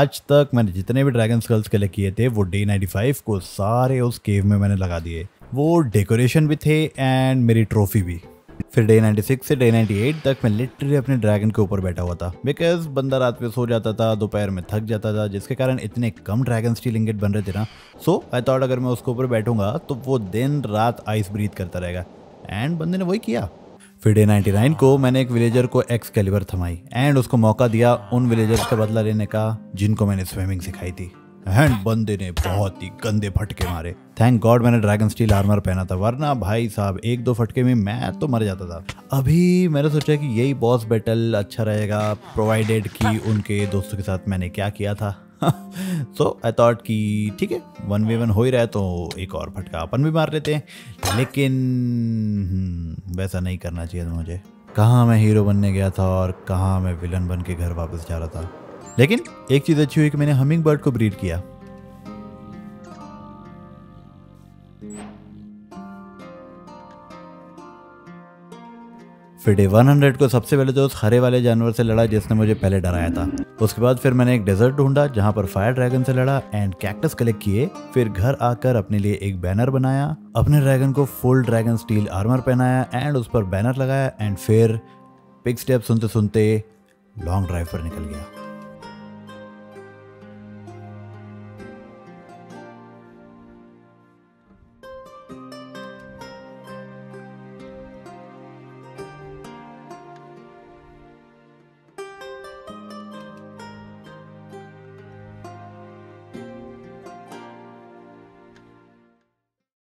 आज तक मैंने जितने भी ड्रैगन स्कल्स कलेक्ट किए थे वो डे 95 को सारे उस केव में मैंने लगा दिए। वो डेकोरेशन भी थे एंड मेरी ट्रॉफी भी। फिर डे 96 से डे 98 तक मैं लिटरली अपने ड्रैगन के ऊपर बैठा हुआ था, बिकॉज बंदा रात पे सो जाता था, दोपहर में थक जाता था, जिसके कारण इतने कम ड्रैगन स्टील इंगेट बन रहे थे ना। सो आई थॉट अगर मैं उसके ऊपर बैठूंगा तो वो दिन रात आइस ब्रीथ करता रहेगा, एंड बंदे ने वही किया। फिर डे 99 को मैंने एक विलेजर को एक्सकैलिबर थमाई एंड उसको मौका दिया उन विलेजर्स का बदला लेने का जिनको मैंने स्विमिंग सिखाई थी, एंड बंदे ने बहुत ही गंदे फटके मारे। थैंक गॉड मैंने ड्रैगन स्टील आर्मर पहना था, वरना भाई साहब 1-2 फटके में मैं तो मर जाता था। अभी मैंने सोचा कि यही बॉस बैटल अच्छा रहेगा, प्रोवाइडेड कि उनके दोस्तों के साथ मैंने क्या किया था। सो आई थॉट कि ठीक है 1v1 हो ही रहा है तो एक और फटका अपन भी मार लेते हैं, लेकिन वैसा नहीं करना चाहिए था मुझे। कहाँ मैं हीरो बनने गया था और कहाँ मैं विलन बन के घर वापस जा रहा था। लेकिन एक चीज अच्छी हुई कि मैंने हमिंग बर्ड को ब्रीड किया। फिर डे 100 को सबसे पहले तो उस हरे वाले जानवर से लड़ा जिसने मुझे पहले डराया था। उसके बाद फिर मैंने एक डेजर्ट ढूंढा जहां पर फायर ड्रैगन से लड़ा एंड कैक्टस कलेक्ट किए। फिर घर आकर अपने लिए एक बैनर बनाया, अपने ड्रैगन को फुल ड्रैगन स्टील आर्मर पहनाया एंड उस पर बैनर लगाया, एंड फिर पिक स्टेप सुनते सुनते लॉन्ग ड्राइव पर निकल गया।